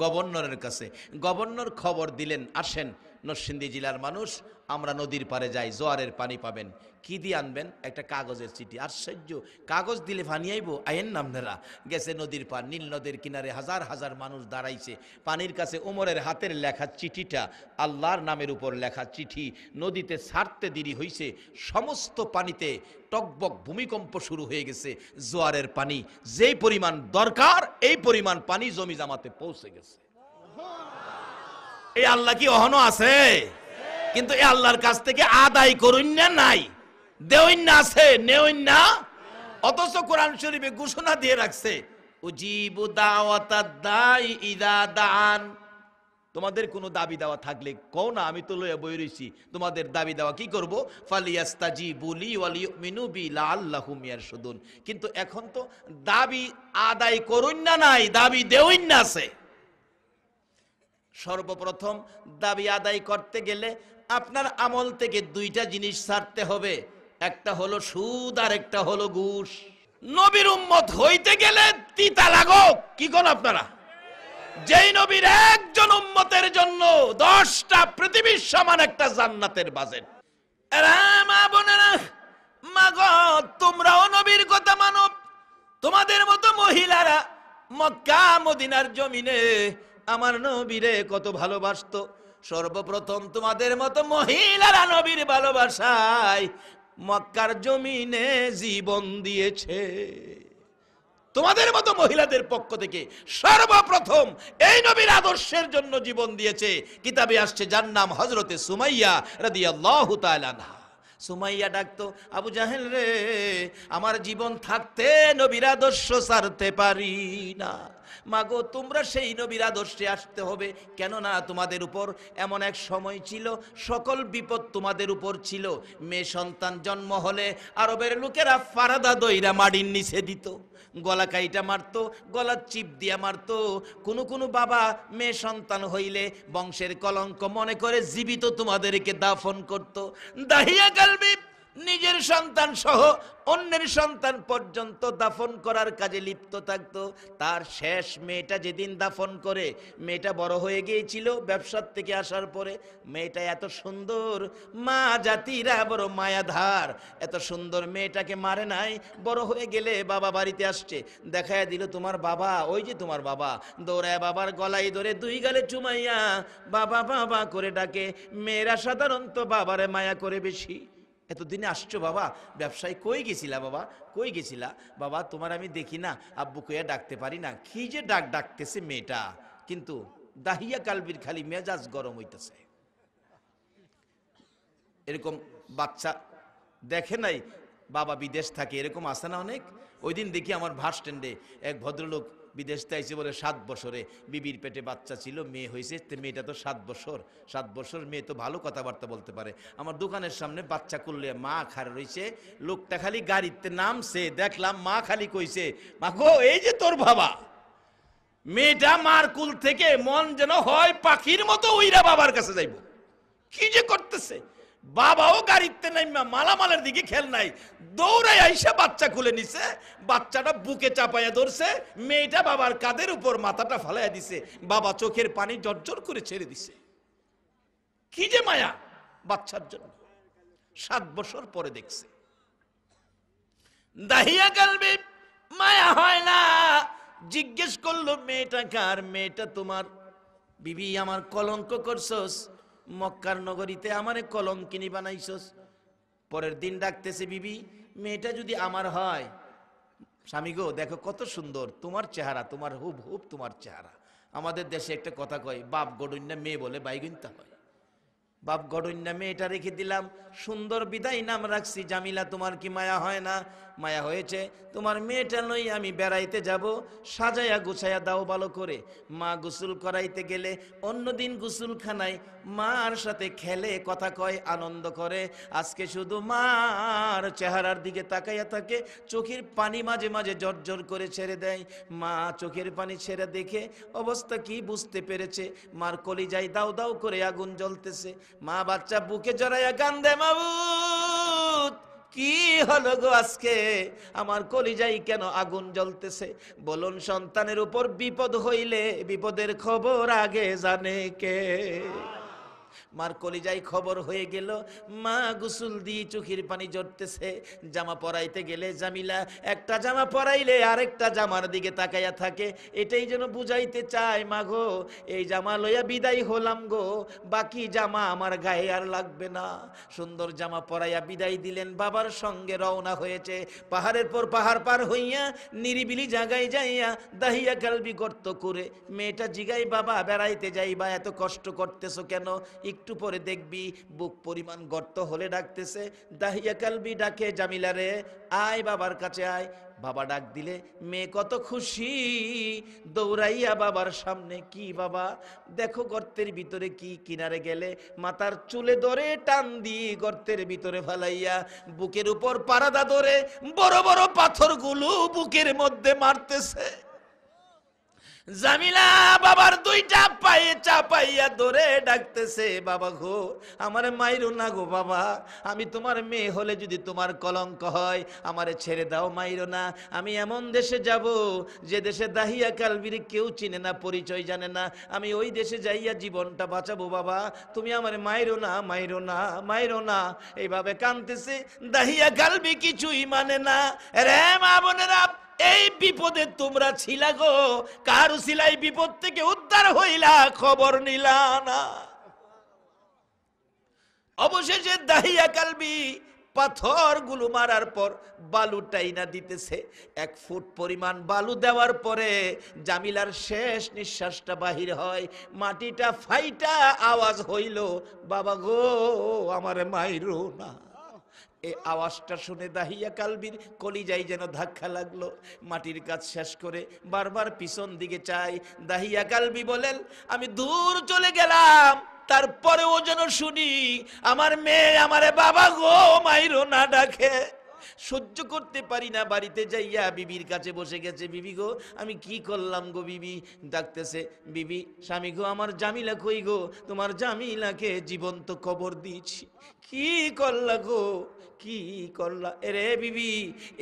গভর্নরের কাছে গভর্নর খবর দিলেন আসেন নরসিংদী জেলার মানুষ আমরা নদীর পারে যাই জোয়ারের পানি পাবেন কি দিয়ে আনবেন একটা কাগজের চিঠি আশ্চর্য কাগজ দিলে পানি আইব আইন নামনেরা গেছে নদীর পার নীল নদের কিনারে হাজার হাজার মানুষ দাঁড়াইছে পানির কাছে ওমরের হাতের লেখা চিঠিটা আল্লাহর নামের উপর লেখা চিঠি নদীতে ছাড়তে দেরি হয়েছে সমস্ত পানিতে টকবক ভূমিকম্প শুরু হয়ে গেছে জোয়ারের পানি যেই পরিমাণ দরকার এই পরিমাণ পানি জমি জামাতে পৌঁছে গেছে এই আল্লাহ কি অহনো আছে কিন্তু এই আল্লাহর কাছ থেকে আদায় করুন না নাই দেউন না আছে নেউন না অথচ কোরআন শরীফে ঘোষণা দিয়ে রাখছে উজিবু দাওয়াতাদ দাই ইযা দাআন তোমাদের কোনো দাবি দাওয়া থাকলে কও না আমি তো লইয়া বই রইছি তোমাদের দাবি দাওয়া কি করব ফালিয়াস্তাজিবু লি ওয়া লিউমিনু বি লাআল্লাহুম ইয়ারশুদুন কিন্তু এখন তো দাবি আদায় করুন না নাই দাবি দেউন না আছে সর্বপ্রথম দাবি আদায় করতে গেলে আপনার আমল থেকে দুইটা জিনিস ছাড়তে হবে, একটা হলো সুদ আর একটা হলো ঘুষ। নবীর উম্মত হইতে গেলে তিতা লাগো, কি কোন আপনারা? যেই নবীর একজন উম্মতের জন্য দশটা পৃথিবীর সমান একটা জান্নাতের বাজেট। মা বোনেরা, মা গো, তোমরাও নবীর কথা মানো। তোমাদের মতো মহিলারা মক্কা মদিনার জমিনে আমার নবীরে কত ভালোবাসতো। সর্বপ্রথম তোমাদের মতো মহিলারা নবীর ভালোবাসায় মক্কার জমিনে জীবন দিয়েছে। তোমাদের মতো মহিলাদের পক্ষ থেকে সর্বপ্রথম এই নবীর আদর্শের জন্য জীবন দিয়েছে। কিতাবে আসছে, যার নাম হযরতে সুমাইয়া রাদিয়াল্লাহু তাআলা আনহা। সুমাইয়া ডাকতো, আবু জাহেল রে, আমার জীবন থাকতে নবীর আদর্শ ছাড়তে পারি না। মাগো, তোমরা সেই নবীর আদর্শে আসতে হবে, কেননা তোমাদের উপর এমন এক সময় ছিল সকল বিপদ তোমাদের উপর ছিল। মেয়ে সন্তান জন্ম হলে আরবের লোকেরা ফারাদা দইরা মাড়ির নিচে দিত, গলা কাইটা মারতো, গলার চিপ দিয়া মারতো। কোনো কোনো বাবা মেয়ে সন্তান হইলে বংশের কলঙ্ক মনে করে জীবিত তোমাদেরকে দাফন করতো। দাহিয়া কালবি, নিজের সন্তান সহ অন্যের সন্তান পর্যন্ত দাফন করার কাজে লিপ্ত থাকতো। তার শেষ মেয়েটা যেদিন দাফন করে, মেয়েটা বড় হয়ে গিয়েছিল ব্যবসার থেকে আসার পরে। মেয়েটা এত সুন্দর, মা জাতিরা বড় মায়াধার, এত সুন্দর মেয়েটাকে মারে নাই। বড় হয়ে গেলে বাবা বাড়িতে আসছে, দেখায় দিল তোমার বাবা, ওই যে তোমার বাবা। দৌড়ায় বাবার গলায় ধরে দুই গালে চুমাইয়া বাবা বাবা করে ডাকে। মেয়েরা সাধারণত বাবারে মায়া করে বেশি। এতদিনে আসছো বাবা, ব্যবসায় কই গেছিলা বাবা, কই গেছিলা বাবা, তোমার আমি দেখি না, আব্বু কইয়া ডাকতে পারি না। কি যে ডাক ডাকতেছে মেয়েটা, কিন্তু দাহিয়া কালবির খালি মেজাজ গরম হইতেছে। এরকম বাচ্চা দেখে নাই, বাবা বিদেশ থাকে, এরকম আসে না অনেক। ওই দিন দেখি আমার বাস স্ট্যান্ডে এক ভদ্রলোক বিদেশ থেকে বলে সাত বছরে বিবির পেটে বাচ্চা ছিল, মেয়ে হয়েছে। মেয়েটা তো সাত বছর, সাত বছর মেয়ে তো ভালো কথাবার্তা বলতে পারে। আমার দোকানের সামনে বাচ্চা করলে মা খাড়া রয়েছে, লোকটা খালি গাড়িতে নামছে, দেখলাম মা খালি কইছে, মা গো এই যে তোর বাবা। মেয়েটা মার কুল থেকে মন যেন হয় পাখির মতো উইরা বাবার কাছে যাইব। কি যে করতেছে! বাবাও গাড়িতে নাই, মালামালের দিকে খেল নাই, দৌড়ায় আইসা বাচ্চা খুলে নিছে, বাচ্চাটা বুকে চাপাইয়া ধরছে, মেয়েটা বাবার কাঁধের উপর মাথাটা ফালাইয়া দিছে, বাবা চোখের পানি জর্জর করে ছেড়ে দিছে। কি যে মায়া বাচ্চার জন্য! সাত বছর পরে দেখছে। দাহিয়া কালবে মায়া হয় না। জিজ্ঞেস করলো মেয়েটা কার? মেয়েটা তোমার। বিবি, আমার কলঙ্ক করছস, মক্কার নগরীতে আমারে কলঙ্কিনী বানাইছস। পরের দিন ডাকতেছে, বিবি মেয়েটা যদি আমার হয়, স্বামী গো দেখো কত সুন্দর তোমার চেহারা, তোমার হুব হুব তোমার চেহারা। আমাদের দেশে একটা কথা কয়, বাপ গডন্যা মেয়ে বলে বাইগুনতা হয়। বাপ গডন্যা মেয়েটা রেখে দিলাম, সুন্দর বিদায় নাম রাখছি জামিলা। তোমার কি মায়া হয় না? মায়া হয়েছে। তোমার মেয়েটা নই আমি বেড়াইতে যাব, সাজায়া গুছায়া দাও ভালো করে। মা গোসল করাইতে গেলে অন্যদিন গোসলখানায় মার সাথে খেলে, কথা কয়, আনন্দ করে। আজকে শুধু মার চেহারার দিকে তাকাইয়া থাকে, চোখের পানি মাঝে মাঝে জর্জর করে ছেড়ে দেয়। মা চোখের পানি ছেড়ে দেখে অবস্থা কি বুঝতে পেরেছে, মার কলিজায় দাও দাও করে আগুন জ্বলতেছে। মা বাচ্চা বুকে জড়াইয়া কান্দে, মাবুদ কি হলো গো আজকে, আমার কলিজাই কেন আগুন জ্বলতেছে? বলুন, সন্তানের উপর বিপদ হইলে বিপদের খবর আগে জানে কে? মার কলিজায় খবর হয়ে গেল। মা গোসল দিয়ে চোখের পানি জড়তেছে, জামা পরাইতে গেলে জামিলা একটা জামা পরাইলে আরেকটা জামার দিকে তাকাইয়া থাকে। এটাই যেন বুঝাইতে চায়, মা গো এই জামা লইয়া বিদায় হলাম গো, বাকি জামা আমার গায়ে আর লাগবে না। সুন্দর জামা পরাইয়া বিদায় দিলেন, বাবার সঙ্গে রওনা হয়েছে। পাহাড়ের পর পাহাড় পার হইয়া নিরিবিলি জায়গায় যাইয়া দাহিয়া কালবি গর্ত করে মেয়েটা জিগাই, বাবা বেড়াইতে যাইবা, এত কষ্ট করতেছো কেন? একটু পরে দেখবি বুক পরিমাণ গর্ত হলে ডাকতেছে। দাহিয়া কালবি ডাকে, জামিলা রে আয়, বাবার কাছে আয়। বাবা ডাক দিলে মেয়ে কত খুশি, দৌড়াইয়া বাবার সামনে। কি বাবা দেখো গর্তের ভিতরে কি? কিনারে গেলে মাথার চুলে ধরে টান দিয়ে গর্তের ভিতরে ফেলাইয়া বুকের উপর পারাদা ধরে বড় বড় পাথরগুলো বুকের মধ্যে মারতেছে। জামিলা বাবার দুইটা পায়ে চাপাইয়া ধরে ডাকতেছে, বাবা গো আমার মাইরো না গো বাবা, আমি তোমার মেয়ে হলে যদি তোমার কলঙ্ক হয় আমারে ছেড়ে দাও, মাইরো না। আমি এমন দেশে যাব যে দেশে দাহিয়া কালবির কেউ চিনে না, পরিচয় জানে না, আমি ওই দেশে যাইয়া জীবনটা বাঁচাবো বাবা, তুমি আমার মাইরো না মাইরো না মাইরো না। এইভাবে কাঁদতেছে, দাহিয়া কালবি কিছুই মানে না। রে মা বোনেরা, এই বিপদে তোমরা ছিলা গো, কার ছিলাই বিপদ থেকে উদ্ধার হইলা খবর নিলা না। অবশেষে দাহিয়া কালবি পাথর গুলো মারার পর বালু টাইনা দিতেছে, এক ফুট পরিমাণ বালু দেওয়ার পরে জামিলার শেষ নিঃশ্বাসটা বাহির হয়, মাটিটা ফাইটা আওয়াজ হইল, বাবা গো আমার মাইরো না। এই আওয়াজটা শুনে দাহিয়া কালবির কলিজায় যেন ধাক্কা লাগলো। মাটির কাজ শেষ করে বারবার পিছন দিকে চাই, দাহিয়া কালবি বলেন আমি দূর চলে গেলাম, তারপরেও যেন শুনি আমার মেয়ে আমারে বাবা গো মাইরো না ডাকে, সহ্য করতে পারি না। বাড়িতে যাইয়া বিবির কাছে বসে গেছে, বিবি গো আমি কি করলাম গো বিবি, ডাকতেছে বিবি, স্বামী গো আমার জামিলা কই গো, তোমার জামিলাকে জীবন্ত কবর দিয়েছি, কি করলা গো কি করলা। এরে বিবি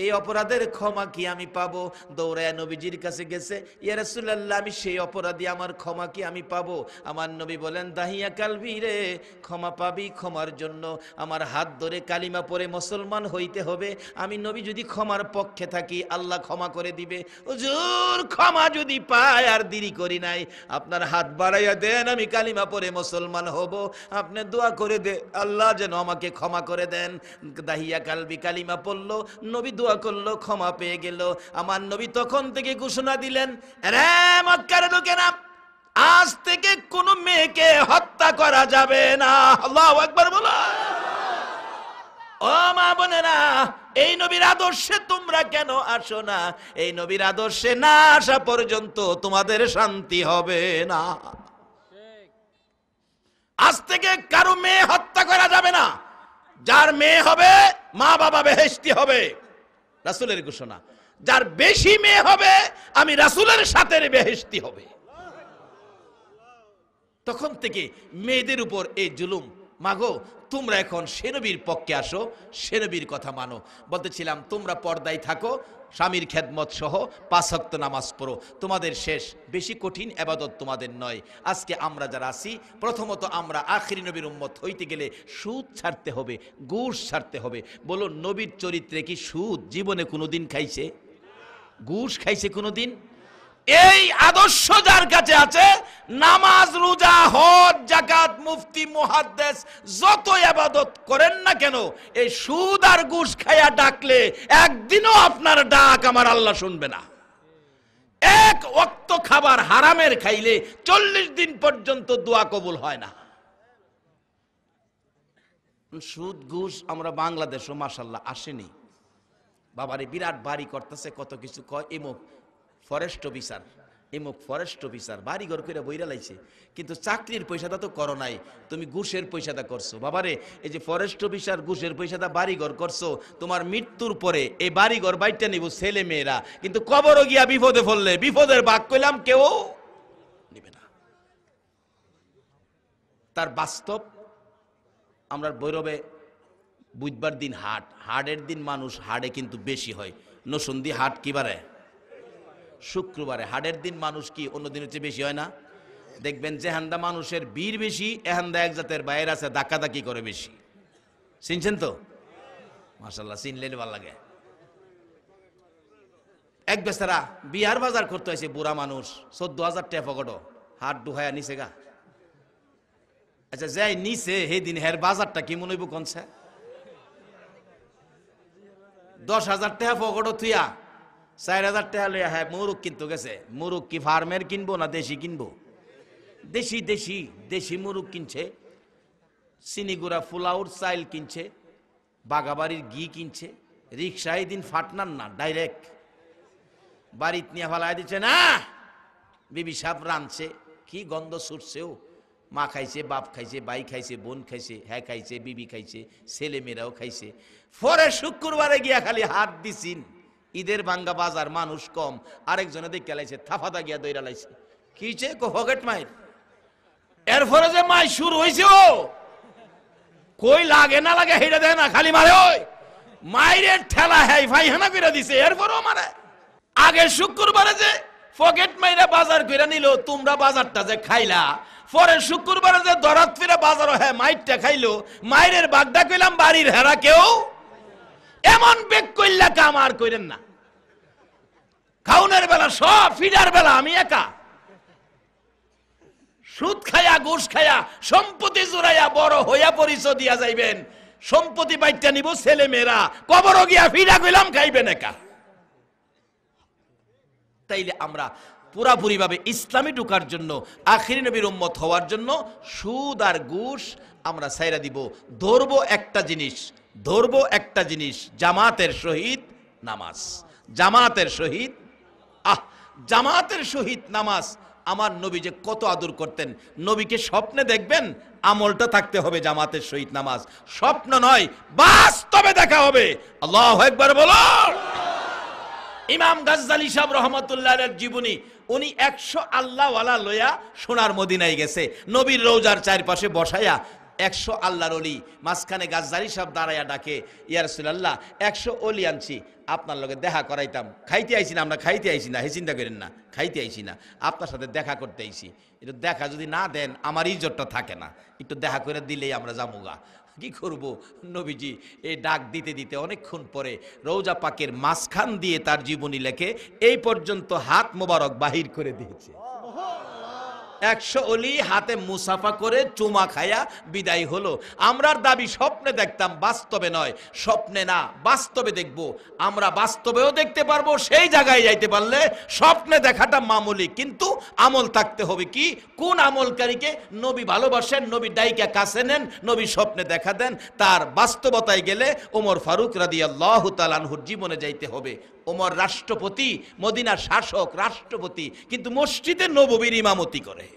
এই অপরাধের ক্ষমা কি আমি পাবো? দৌড়ায় নবীজির কাছে গেছে, ইয়া রাসূলুল্লাহ আমি সেই অপরাধী, আমার ক্ষমা কি আমি পাবো? আমার নবী বলেন দাহিয়া কালবি রে ক্ষমা পাবি, ক্ষমার জন্য আমার হাত ধরে কালিমা পড়ে মুসলমান হইতে হবে, আমি নবী যদি ক্ষমার পক্ষে থাকি আল্লাহ ক্ষমা করে দিবে। হুজুর ক্ষমা যদি পায় আর দেরি করি নাই, আপনার হাত বাড়াইয়া দেন আমি কালিমা পড়ে মুসলমান হব, আপনি দোয়া করে দে আল্লাহ যেন আমাকে ক্ষমা করে দেন। দাহিয়া কালবি কালিমা পড়লো, নবী দোয়া করলো, ক্ষমা পেয়ে গেল। আমার নবী তখন থেকে ঘোষণা দিলেন, রে মক্কার লোকেরা আজ থেকে কোনো মেয়েকে হত্যা করা যাবে না। আল্লাহু আকবার বলো। ও মা বোনেরা, এই নবীর আদর্শে তোমরা কেন আসো না? এই নবীর আদর্শে না আসা পর্যন্ত তোমাদের শান্তি হবে না। আজ থেকে কারো মেয়ে হত্যা করা যাবে না, যার মেয়ে হবে মা বাবা বেহেশতি হবে, রাসূলের ঘোষণা। যার বেশি মেয়ে হবে আমি রাসূলের সাথে বেহেশতি হবে। তখন থেকে মেয়েদের উপর এই জুলুম, মাগো তোমরা এখন সেনবীর পক্ষে আসো, সেনবীর কথা মানো। বলতেছিলাম তোমরা পর্দায় থাকো, স্বামীর খেদমত সহ পাঁচ ওয়াক্ত নামাজ পড়ো, তোমাদের শেষ, বেশি কঠিন ইবাদত তোমাদের নয়। আজকে আমরা যারা আছি, প্রথমত আমরা আখিরি নবীর উম্মত হইতে গেলে সুদ ছাড়তে হবে, ঘুষ ছাড়তে হবে। বলো নবীর চরিত্রে কি সুদ জীবনে কোনোদিন খাইছে? ঘুষ খাইছে কোনোদিন? এই আদর্শ যার কাছে আছে, নামাজ রোজা হজ যাকাত মুফতি মুহাদ্দিস যত ইবাদত করেন না কেন, এই সুদ আর ঘুষ খায়া ডাকলে একদিনও আপনার ডাক আমার আল্লাহ শুনবে না। এক ওয়াক্ত খাবার হারামের খাইলে চল্লিশ দিন পর্যন্ত দোয়া কবুল হয় না। সুদ ঘুষ আমরা বাংলাদেশও মাশাআল্লাহ আসেনি, বাবারে বিরাট বাড়ি করতেছে, কত কিছু কয়, এমন ফরেস্ট অফিসার এমুক ফরেস্ট অফিসার বাড়িঘর করে বইরা লাইছে, কিন্তু চাকরির পয়সাটা তো করো নাই, তুমি ঘুষের পয়সাটা করছো। বাবারে এই যে ফরেস্ট অফিসার ঘুষের পয়সাটা বাড়িঘর করছো, তোমার মৃত্যুর পরে এই বাড়িঘর বাইটা নিব ছেলে মেয়েরা, কিন্তু কবরও গিয়া বিপদে পড়লে বিপদের ভাগ কইলাম কেউ নিবে না। তার বাস্তব আমরা বৈরবে বুধবার দিন হাট, হাটের দিন মানুষ হাটে কিন্তু বেশি হয়, নসুন্দি হাট কি বারে? শুক্রবারে। হাটের দিন মানুষ কি অন্যদিন হচ্ছে বেশি হয় না? দেখবেন যে হান্দা মানুষের ভিড় বেশি, এহান্দা এক জাতের বাইরে আছে ধাক্কাধাক্কি করে বেশি। চিনছেন তো? মাশাআল্লাহ চিনলে ভালো লাগে। এক বেচারা বিহার বাজার করতে হয়েছে, বুড়া মানুষ, চোদ্দ হাজার টাকা পকেটে, হাত ডুহায়া নিচে গা। আচ্ছা যাই নিচে, সেদিন হের বাজারটা কি মনে হইব কোনছে? দশ হাজার টাকা পকেটে থুয়া চার হাজার টাকা লইয়া হ্যাঁ মুরুখ কিনতে গেছে। মুরুখ কি ফার্মের কিনবো না দেশি কিনবো? দেশি দেশি দেশি মুরুখ কিনছে, চিনিগুড়া ফুলাউর চাইল কিনছে, বাগাবাড়ির ঘি কিনছে। রিক্সা এই দিন ফাটনার না, ডাইরেক্ট বাড়িত নিয়ে ফালাই দিচ্ছে। না বিবি সাহেব রাঁধছে, কি গন্ধ ছুটছেও, মা খাইছে, বাপ খাইছে, ভাই খাইছে, বোন খাইছে, হ্যাঁ খাইছে, বিবি খাইছে, ছেলেমেয়েরাও খাইছে। ফরে শুক্রবারে গিয়া খালি হাত দিছিন ईदेर भांगा बाजार मानुष कम आरेकजने देखे लाइछे थाफा दागिया दइरा लाइछे किचे को पकेट माइर एर फरे जे माइ शुरू हইছে ও कोई लागे ना लागे हेडा दे ना खाली मारे ओय माइरे ठेला है फाइहाना कइरा दिছে एर फरो मारे आगे शुक्रबारे जे पकेट माइरा बाजार कइरा निलो तुमरा बाजारटा जे खाइला পরে শুক্রবারে যে দরাত ফিরে বাজার হয় মাইরটা খাইলো মাইরের বাগদা কইলাম বাড়ির হেরা কেউ এমন বেক কইলা কাম আর কইরেন না খাওনের বেলা সব ফিডার বেলা আমি একা সুদ খায়া ঘুষ খায়া সম্পত্তি জুরাইয়া বড় হইয়া পরিচয় দিয়া যাইবেন সম্পত্তি বাইটা নিব ছেলে মেয়েরা কবর গিয়া ফিডা কইলাম খাইবেন একা তাইলে আমরা पुरापुरी भावे इस्लामी ढुकार जन्नो आखिरी नबीर उम्मत हवार जन्नो सूद और घुष आमरा साइरा दिबो धरबो एकटा जिनिस धरबो एकटा जिनिस जामातेर सहित नामाज जामातेर सहित आह जामातेर सहित नामाज आमार नबी जे कत आदर करतें नबी के स्वप्ने देखबेन आमलटा थाकते होबे जामातेर सहित नामाज स्वप्न नय वास्तवे देखा होबे अल्लाहु एकबार बोलो इमाम गज्जाली साहब रहमतुल्लाहर जीवनी उनी एकशो आल्ला वाला लया सोनार मदिनाय गेछे नबीर रौजार चारपाशे बसाया एकशो आल्लाहर ओली मासखाने गज्जाली साहब दाड़ाया डाके या रसूलुल्लाह एकशो ओली आनछि आपनार लगे देखा कराइताम खाइते आइछि ना आमरा खाइते आइछि ना हे चिंता करेन ना खाइते आइछि ना आपनार साथे देखा करते आइछि एकटु देखा जदि ना देन आमार इज्जतटा थाके ना एकटु देखा करे दिलेई आमरा जामुगा कि करबो नबीजी ए डाक दीते दीते अनेकक्षण परे रौजा पाकेर मासखान दिए तार जीवनी लेखे ए पर्यन्त हाथ मुबारक बाहिर करे दिएछे একশো ওলি হাতে মুসাফা করে চুমা খায়া বিদায় হলো আমরার দাবি স্বপ্নে দেখতাম বাস্তবে নয় স্বপ্নে না বাস্তবে দেখব আমরা বাস্তবেও দেখতে পারবো সেই জায়গায় যাইতে পারলে স্বপ্নে দেখাটা মামুলি কিন্তু আমল থাকতে হবে কি কোন আমলকারীকে নবী ভালোবাসেন নবী দাইকা কাছে নেন নবী স্বপ্নে দেখা দেন তার বাস্তবতায় গেলে ওমর ফারুক রাদিয়াল্লাহু তাআলা আনহুর জীবনে যাইতে হবে ওমর রাষ্ট্রপতি মদিনার শাসক রাষ্ট্রপতি কিন্তু মসজিদে নববীর ইমামতি করে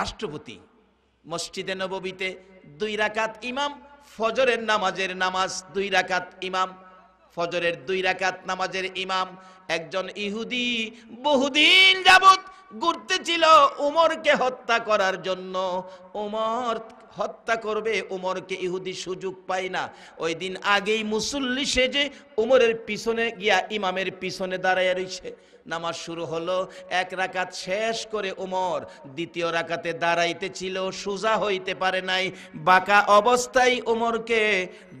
राष्ट्रपति मस्जिदे नबवीते दुई रकात इमाम फजरेर नामाजेर नामाज दुई रकात इमाम फजरेर दुई रकात नामाजेर इमाम एकजन इहुदी बहुदिन याबत घुरते छिलो उमर के हत्या करार जन्य उमर हत्या करबे उमर के इहुदी सुयोग पाय ना ओई दिन आगेई मुसल्ली सेजे उमरेर पिछने गिया इमामेर पिछने दाड़ाया रइछे नामाज शुरू हलो एक रकात शेष करे उमर द्वितीय रकाते दाड़ाइते छिलो सोजा हईते पारे नाई बाका अवस्थाय उमर के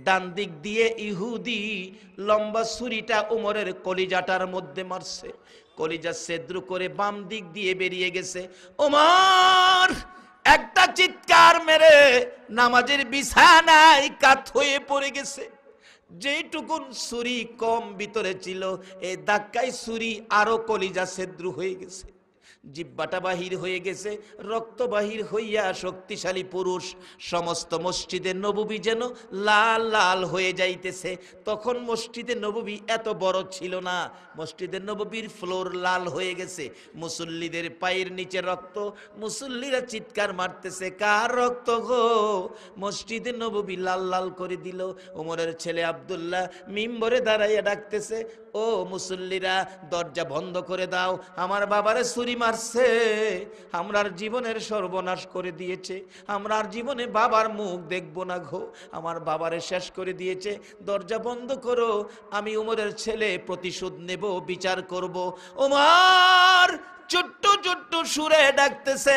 डान दिक दिए इहुदी लम्बा छुरिटा उमरेर कलिजाटार मध्य मारछे कलिजा छिद्र करे बाम दिक दिए बेरिये गेछे उमर एकटा चित्कार मेरे नामाजेर बिछानाय कात हये पड़े गेछे जेटुकुन छुरी कम भितरे छिलो ए दाक्काय छुरी आरो कलिजा छिद्र हये गेछे जिब्बाटा बाहिर हये गेछे रक्त बाहिर हइया शक्तिशाली पुरुष समस्त मस्जिदे नबवी जेन लाल लाल हये जाइतेछे तखन मस्जिदे नबवी एत बड़ छिलो ना मस्जिदे नबवीर फ्लोर लाल हये गेछे मुसल्लिदेर पायेर नीचे रक्त मुसल्लिरा चित्कार मारतेछे कार रक्त गो मस्जिदे नबवी लाल लाल करे दिल उमरेर छेले आब्दुल्लाह मिम्बरे दाड़ाइया डाकतेछे ओ मुसल्लिरा दरजा बंध करे दाओ आमार बाबारे छुरी मारছে আমরার জীবনের সর্বনাশ করে দিয়েছে আমরার জীবনে বাবার মুখ দেখব না গো আমার বাবারে শেষ করে দিয়েছে দরজা বন্ধ করো আমি উমরের ছেলে প্রতিশোধ নেব বিচার করব ওমর ছোট্ট ছোট্ট সুরে ডাকতেছে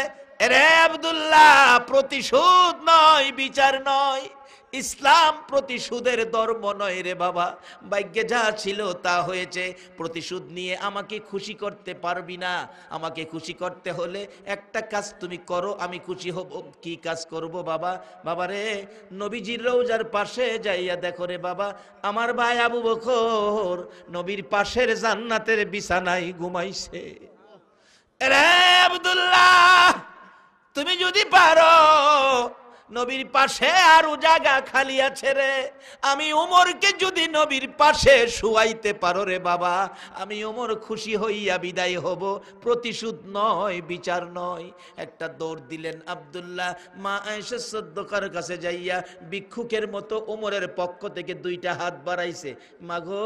আরে আব্দুল্লাহ প্রতিশোধ নয় বিচার নয় ইসলাম প্রতিশোধের ধর্ম নয় রে বাবা ভাগ্যে যা ছিল তা হয়েছে প্রতিশোধ নিয়ে আমাকে খুশি করতে পারবি না আমাকে খুশি করতে হলে একটা কাজ তুমি করো আমি খুশি হব কি কাজ করব বাবা বাবা রে নবীজির রওজার পাশে যাইয়া দেখো রে বাবা আমার ভাই আবু বকর নবীর পাশের জান্নাতের বিছানায় ঘুমাইছে রে আব্দুল্লাহ তুমি যদি পারো नबीर पाशे आरो जागा खाली आछे रे आमी उमर के जुदी नबीर पाशे शुआईते पारो रे बाबा आमी उमर खुशी हइया बिदाय हब प्रतिशोध नय विचार नय। एकटा दौड़ दिलेन आब्दुल्लाह मा आयशा सिद्दिकार काछे जाइया भिक्षुकेर मतो उमरेर पक्ष थेके दुइटा हाथ बाड़ाइछे मा गो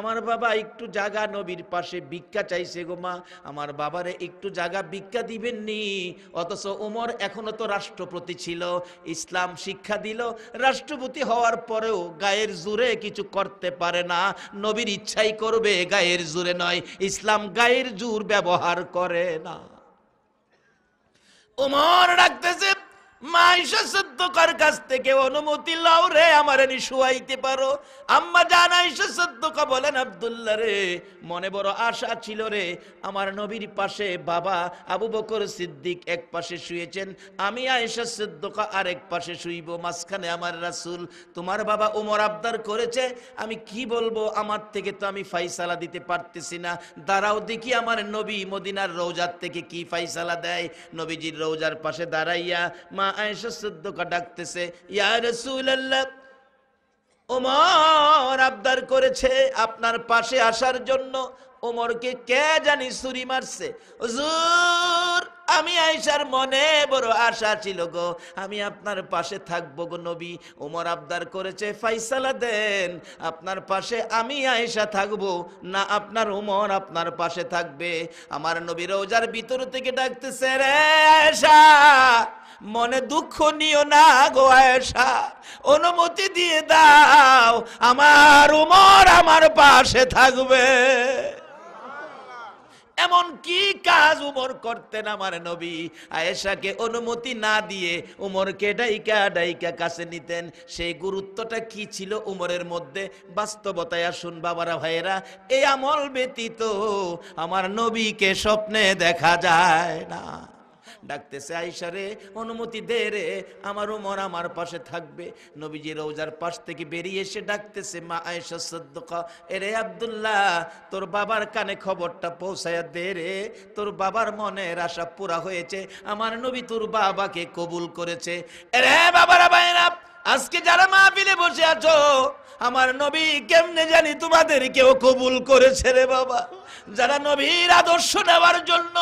आमार बाबा एकटू जागा नबीर पाशे भिक्षा चाइछे गो मा आमार बाबारे एकटू जागा भिक्षा दिबेन नि अथच उमर एखोनो तो राष्ट्रपति छिलो इस्लाम शिक्षा दिल राष्ट्रपति हवार पर गायर जुड़े किछु करते पारे ना नबीर इच्छाई करबे गायर जुड़े नय इस्लाम गायर जुर व्यवहार करे ना। उमर डाकतेछे माइशा सिद्दिकार काछ थेके अनुमति लाओ रे आमारे निशुआइते पारो। आम्मा जान आयशा सिद्दिका बोलेन आब्दुल्लाह रे मने बड़ आशा छिलो रे आमार नबीर पाशे बाबा आबू बकर सिद्दिक एक पाशे शुएछेन आमी आयशा सिद्दिका आरेक पाशे शुइबो माझखाने आमार रासूल। तुम्हार बाबा उमर आब्दार करेछे आमी कि बोलबो आमार थेके तो आमी फैसला दिते पारतेछि ना दाड़ाओ देखि आमार नबी मदिनार रौजार थेके कि फैसला देय। नबीजिर रौजार पाशे दाड़ाइया आयशा सिद्दिका डाकतेছে ইয়া রাসূলুল্লাহ ওমর আবদার করেছে আপনার পাশে আসার জন্য ওমরকে কে জানি ছুরি মারছে হুজুর আমি আয়েশার মনে বড় আশা ছিল গো আমি আপনার পাশে থাকব গো নবী ওমর আবদার করেছে ফয়সালা দেন আপনার পাশে আমি আয়েশা থাকব না আপনার ওমর আপনার পাশে থাকবে। আমার নবী রওজার ভিতর থেকে ডাকতেছে রে আয়েশা মনে দুঃখ নিও না গো আয়েশা অনুমতি দিয়ে দাও আমার ওমর আমার পাশে থাকবে। एमन की काज उमर करते ना मारे नबी आयशा के अनुमति ना दिए उमर के डाइका डाइका कासे नितेन सेई गुरुत्वटा की छिलो उमरेर मध्य बास्तबताय आसुन बाबारा भाइरा ए आमल व्यतीत आमार नबी के स्वप्ने देखा जाय ना। डाकतेছে আয়েশা রে অনুমতি দে রে আমার ওমর আমার পাশে থাকবে। নবীজি রওজার পাশ থেকে বেরিয়ে এসে ডাকতেছে মা আয়েশা সিদ্দিকা এরে আব্দুল্লাহ তোর বাবার কানে খবরটা পৌঁছায়া দে রে তোর বাবার মনের আশা পুরা হয়েছে আমার নবী তোর বাবাকে কবুল করেছে। এরে বাবারা বাইরা আজকে যারা মাহফিলে বসে আছো আমার নবী কেমনে জানি তোমাদেরকেও কবুল করেছে রে বাবা। যারা নবীর আদর্শ নেওয়ার জন্য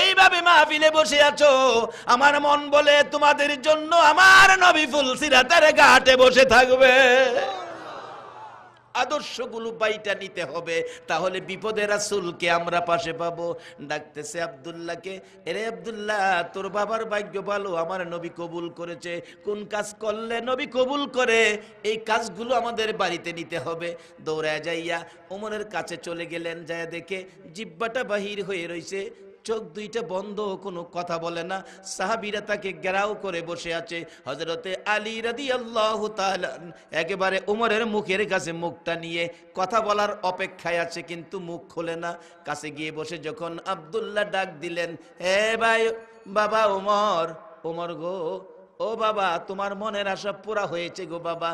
এইভাবে মাহফিলে বসে আছো আমার মন বলে তোমাদের জন্য আমার নবী ফুলসিরাতের ঘাটে বসে থাকবে। आदर्शगुलो बाइटा निते होबे ताहले बिपदे रसूल के आमरा पाशे पाबो। डाकतेছে আব্দুল্লাহ के एरे আব্দুল্লাহ तोर बाबार भाग्य भालो आमार नबी कबुल करेछे कोन काज करले नबी कबुल करे एई काजगुलो आमादेर बाड़ीते निते होबे। दौड़ाया जाइया उमरेर काछे चले गेलेन जाया देखे जिब्बाटा बाहिर हये रयेछे চোখ দুইটা বন্ধ কোনো কথা বলে না সাহাবীরা তাকে ঘেরাও করে বসে আছে। হযরতে আলী রাদিয়াল্লাহু তাআলা একেবারে উমরের মুখের কাছে মুখটা নিয়ে কথা বলার অপেক্ষায় আছে কিন্তু মুখ খোলে না। কাছে গিয়ে বসে যখন আব্দুল্লাহ ডাক দিলেন এ ভাই বাবা উমর উমর গো ও বাবা তোমার মনের আশা পুরা হয়েছে গো বাবা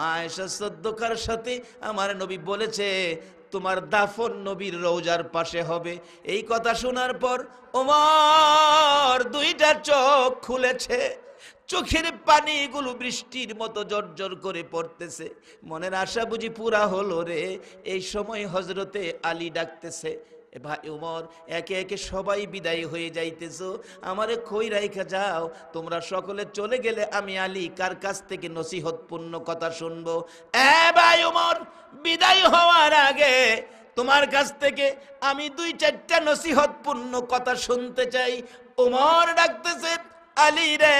মা আয়েশা সিদ্দিকার সাথে আমার নবী বলেছে তোমার দাফন নবীর রওজার পাশে হবে। এই কথা শোনার পর ওমর দুইটা চোখ খুলেছে চোখের পানিগুলো বৃষ্টির মতো জর্জর করে পড়তেছে মনের আশা বুঝি পুরা হলো রে। এই সময় হযরতে আলী ডাকতেছে ए भाई उमर एके एके सबाई विदाय हो जाइतेछो आमारे खई राइखा जाओ तोमरा सकले चले गेले आमी आली कार काछ थेके नसीहतपूर्ण कथा शुनबो। ए भाई उमर विदाय होवार आगे তোমার কাছ থেকে আমি দুই চারটা নসিহতপূর্ণ কথা শুনতে চাই। ওমর ডাকতেছে আলী রে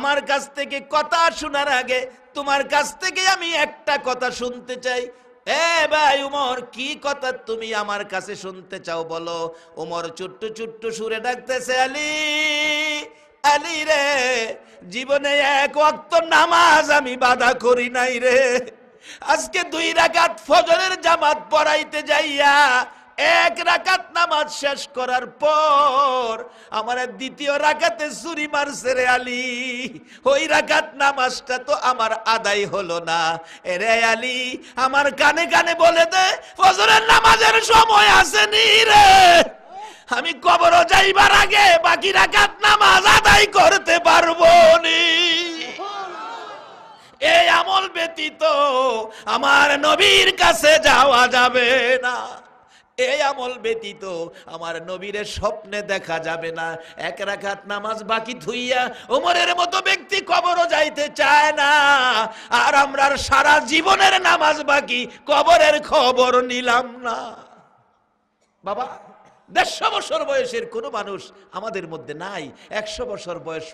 আমার কাছ থেকে কথা শোনার আগে তোমার কাছ থেকে আমি একটা কথা শুনতে চাই। এ ভাই উমর কি কথা তুমি আমার কাছে শুনতে চাও বলো। ওমর ছোট্ট ছোট্ট সুরে ডাকতেছে আলী আলী রে জীবনে এক ওয়াক্ত নামাজ আমি বাধা করি নাই রে আজকে দুই রাকাত ফজরের জামাত পড়াইতে যাইয়া এক রাকাত নামাজ শেষ করার পর আমারে দ্বিতীয় রাকাতে ছুরি মারছে রে আলী ওই রাকাত নামাজটা তো আমার আদায় হলো না। এরে আলী আমার কানে কানে বলে দে ফজরের নামাজের সময় আসেনি রে আমি কবরে যাইবার আগে বাকি রাকাত নামাজ আদায় করতে পারবো নি। ए আমল ব্যতীত আমার নবীর কাছে যাওয়া যাবে না। এই আমল ব্যতীত আমার নবীরে স্বপ্নে দেখা যাবে না। এক রাকাত নামাজ বাকি থুইয়া ওমরের মতো ব্যক্তি কবরও যাইতে চায় না, আর আমরা সারা জীবনের নামাজ বাকি কবরের খবর নিলাম না। বাবা দেড়শো বছর বয়সের কোনো মানুষ আমাদের মধ্যে নাই। একশো বছর বয়স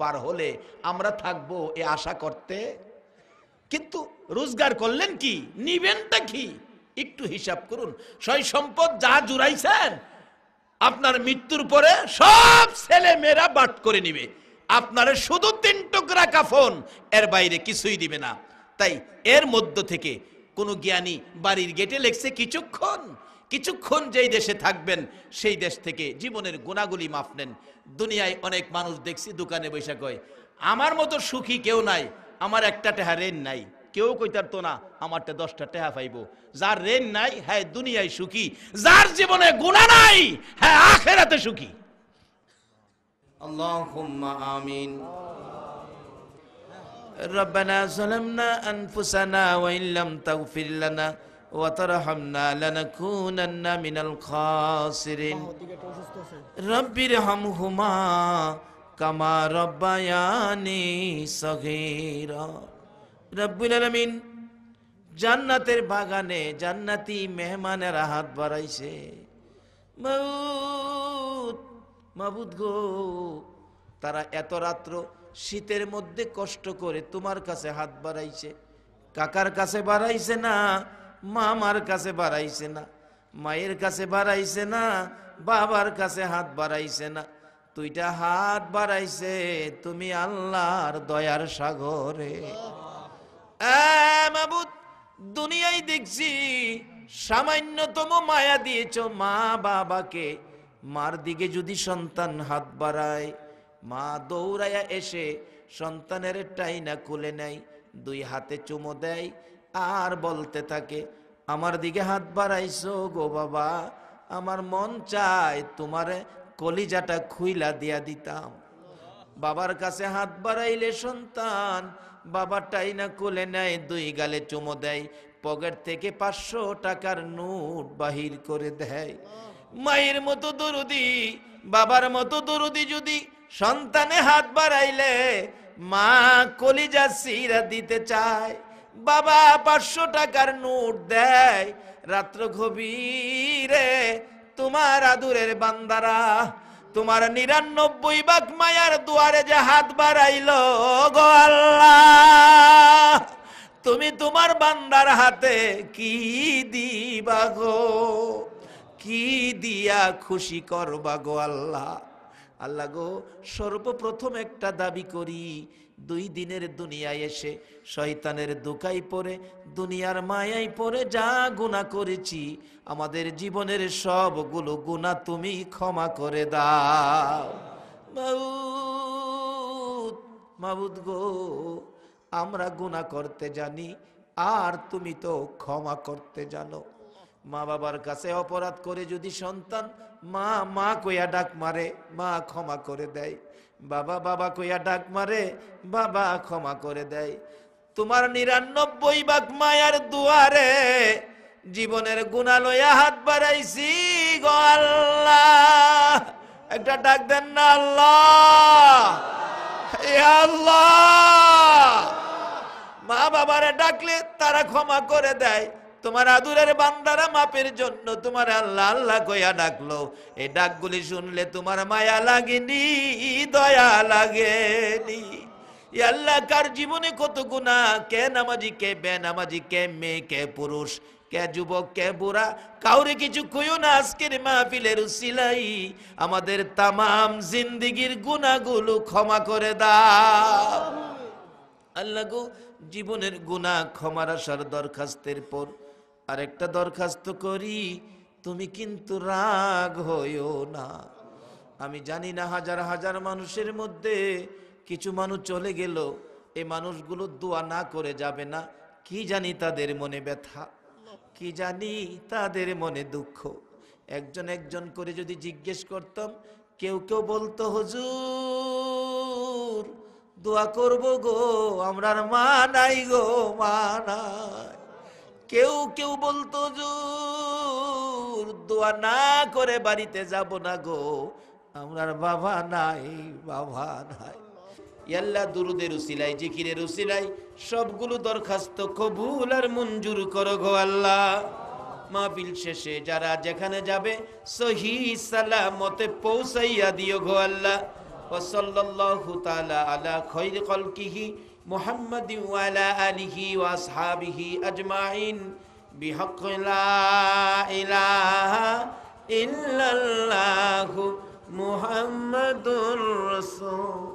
পার হলে আমরা থাকবো এ আশা করতে, কিন্তু রোজগার করলেন কি, নিবেনটা কি, একটু হিসাব করুন। সয় সম্পদ যা জুড়াইছেন আপনার মৃত্যুর পরে সব ছেলে মেয়েরা বাট করে নিবে, আপনারে শুধু তিন টুকরা কাফন, এর বাইরে কিছুই দিবে না। তাই এর মধ্য থেকে কোন জ্ঞানী বাড়ির গেটে লেখছে কিছুক্ষণ কিছুক্ষণ যেই দেশে থাকবেন সেই দেশ থেকে জীবনের গুণাগুলি মাফ নেন। দুনিয়ায় অনেক মানুষ দেখছি দোকানে বৈশা কয় আমার মতো সুখী কেউ নাই, আমার একটা টেহা ঋণ নাই। কেউ কইতারতো না আমারটা দশটা টেহা পাইবো। যার ঋণ নাই হ্যাঁ দুনিয়ায় সুখী, যার জীবনে গুণা নাই হ্যাঁ আখেরাতে সুখী। আল্লাহুম্মা আমিন। রব্বানা যালামনা আনফুসানা ওয়া ইল্লাম তাগফির লানা ওয়া তারহামনা লানাকুনান্না মিনাল খাসিরিন। রব্বিরহামহুমা কামা রব্বায়ানি সগীরা। রব্বুল আলামিন জান্নাতের বাগানে জান্নাতি মেহমানেরা হাত বাড়াইছে। মাবুদ মাবুদ গো, তারা এত রাত্র শীতের মধ্যে কষ্ট করে তোমার কাছে হাত বাড়াইছে, কাকার কাছে বাড়াইছে না, মামার কাছে বাড়াইছে না, মায়ের কাছে বাড়াইছে না, বাবার কাছে হাত বাড়াইছে না, তুইটা হাত বাড়াইছে তুমি আল্লাহর দয়ার সাগরে। দুনিয়ায় দেখছি সামান্যতম মায়া দিয়েছ মা বাবাকে, মার দিকে যদি সন্তান হাত বাড়ায় মা দৌড়াইয়া এসে সন্তানের টাইনা খুলে নেয়, দুই হাতে চুমো দেয় আর বলতে থাকে আমার দিকে হাত বাড়াইছো গো বাবা, আমার মন চায় তোমার কলিজাটা খুইলা দিয়া দিতাম। বাবার কাছে হাত বাড়াইলে সন্তান বাবার টাইনা কোলে নেয়, দুই গালে চুমো দেয়, পকেট থেকে পাঁচশো টাকার নোট বাহির করে দেয়। মায়ের মতো দরদি বাবার মতো দরদি যদি সন্তানে হাত বাড়াইলে মা কলিজা সিরা দিতে চায়, বাবা পাঁচশো টাকার নোট দেয়। রাত্র গভীরে তোমার আদুরের বান্দারা তোমার নিরানব্বই ভাগ মায়ার দুয়ারে যে হাত বাড়াইল গো আল্লাহ, তুমি তোমার বান্দার হাতে কি দিবা গো, কি দিয়া খুশি করবা গো আল্লাহ। আল্লাহ গো, সর্বপ্রথম একটা দাবি করি, দুই দিনের দুনিয়ায় এসে শয়তানের দোকায় পড়ে দুনিয়ার মায়ায় পড়ে যা গুনাহ করেছি আমাদের জীবনের সবগুলো গুনাহ তুমি ক্ষমা করে দাও। মাবুদ মাবুদ গো, আমরা গুনাহ করতে জানি আর তুমি তো ক্ষমা করতে জানো। মা বাবার কাছে অপরাধ করে যদি সন্তান মা মা কইয়া ডাক মারে মা ক্ষমা করে দেয়, বাবা বাবা কইয়া ডাক মারে বাবা ক্ষমা করে দেয়। তোমার নিরানব্বই ভাগ মায়ার দুয়ারে জীবনের গুনাহ লইয়া হাত বাড়াইছি গো আল্লাহ, একটা ডাক দেন না আল্লাহ, হে আল্লাহ। মা বাবারে ডাকলে তারা ক্ষমা করে দেয়, তোমার আদুরের বান্দারা মাপের জন্য তোমার আল্লাহ আল্লাহ কইয়া ডাকলো। এই ডাকগুলি শুনলে তোমার মায়া লাগেনি, দয়া লাগেনি। আল্লাহ, কার জীবনে কত গুনাহ, কে নামাজি কে বেনামাজি, কে মেয়ে কে পুরুষ, কে যুবক কে বুড়া, কাউরে কিছু কইও না। আজকের মাহফিলের উসিলাই আমাদের তামাম জিন্দিগির গুনাহগুলো ক্ষমা করে দাও আল্লাহ গো। জীবনের গুনাহ ক্ষমার আসার দরখাস্তের পর আরেকটা দরখাস্ত করি, তুমি কিন্তু রাগ হইও না। আমি জানি না হাজার হাজার মানুষের মধ্যে কিছু মানুষ চলে গেল, এই মানুষগুলো দোয়া না করে যাবে না, কি জানি তাদের মনে ব্যথা, কি জানি তাদের মনে দুঃখ। একজন একজন করে যদি জিজ্ঞেস করতাম, কেউ কেউ বলতো হুজুর दुआ करबो गो आमरार मा नाई गो मा नाई केउ केउ बोलतो हुजूर दुआ ना करे बाड़ीते जाबो ना गो आमरार बाबा नाई बाबा नाई ইয়াল্লাহ দুরুদের উসিলায় জিকিরের উসিলায় সবগুলো দরখাস্ত কবুল আর মঞ্জুর করো গো আল্লাহ। মাহফিল শেষে যারা যেখানে যাবে সহি সালামতে পৌঁছাইয়া দিও গো আল্লাহ। ওয়া সাল্লাল্লাহু তাআলা আলা খায়রি খালকিহি মুহাম্মাদি ওয়া আলা আলিহি ওয়া আসহাবিহি আজমাইন বিহাক্কি লা ইলাহা ইল্লাল্লাহু মুহাম্মাদুর রাসূল।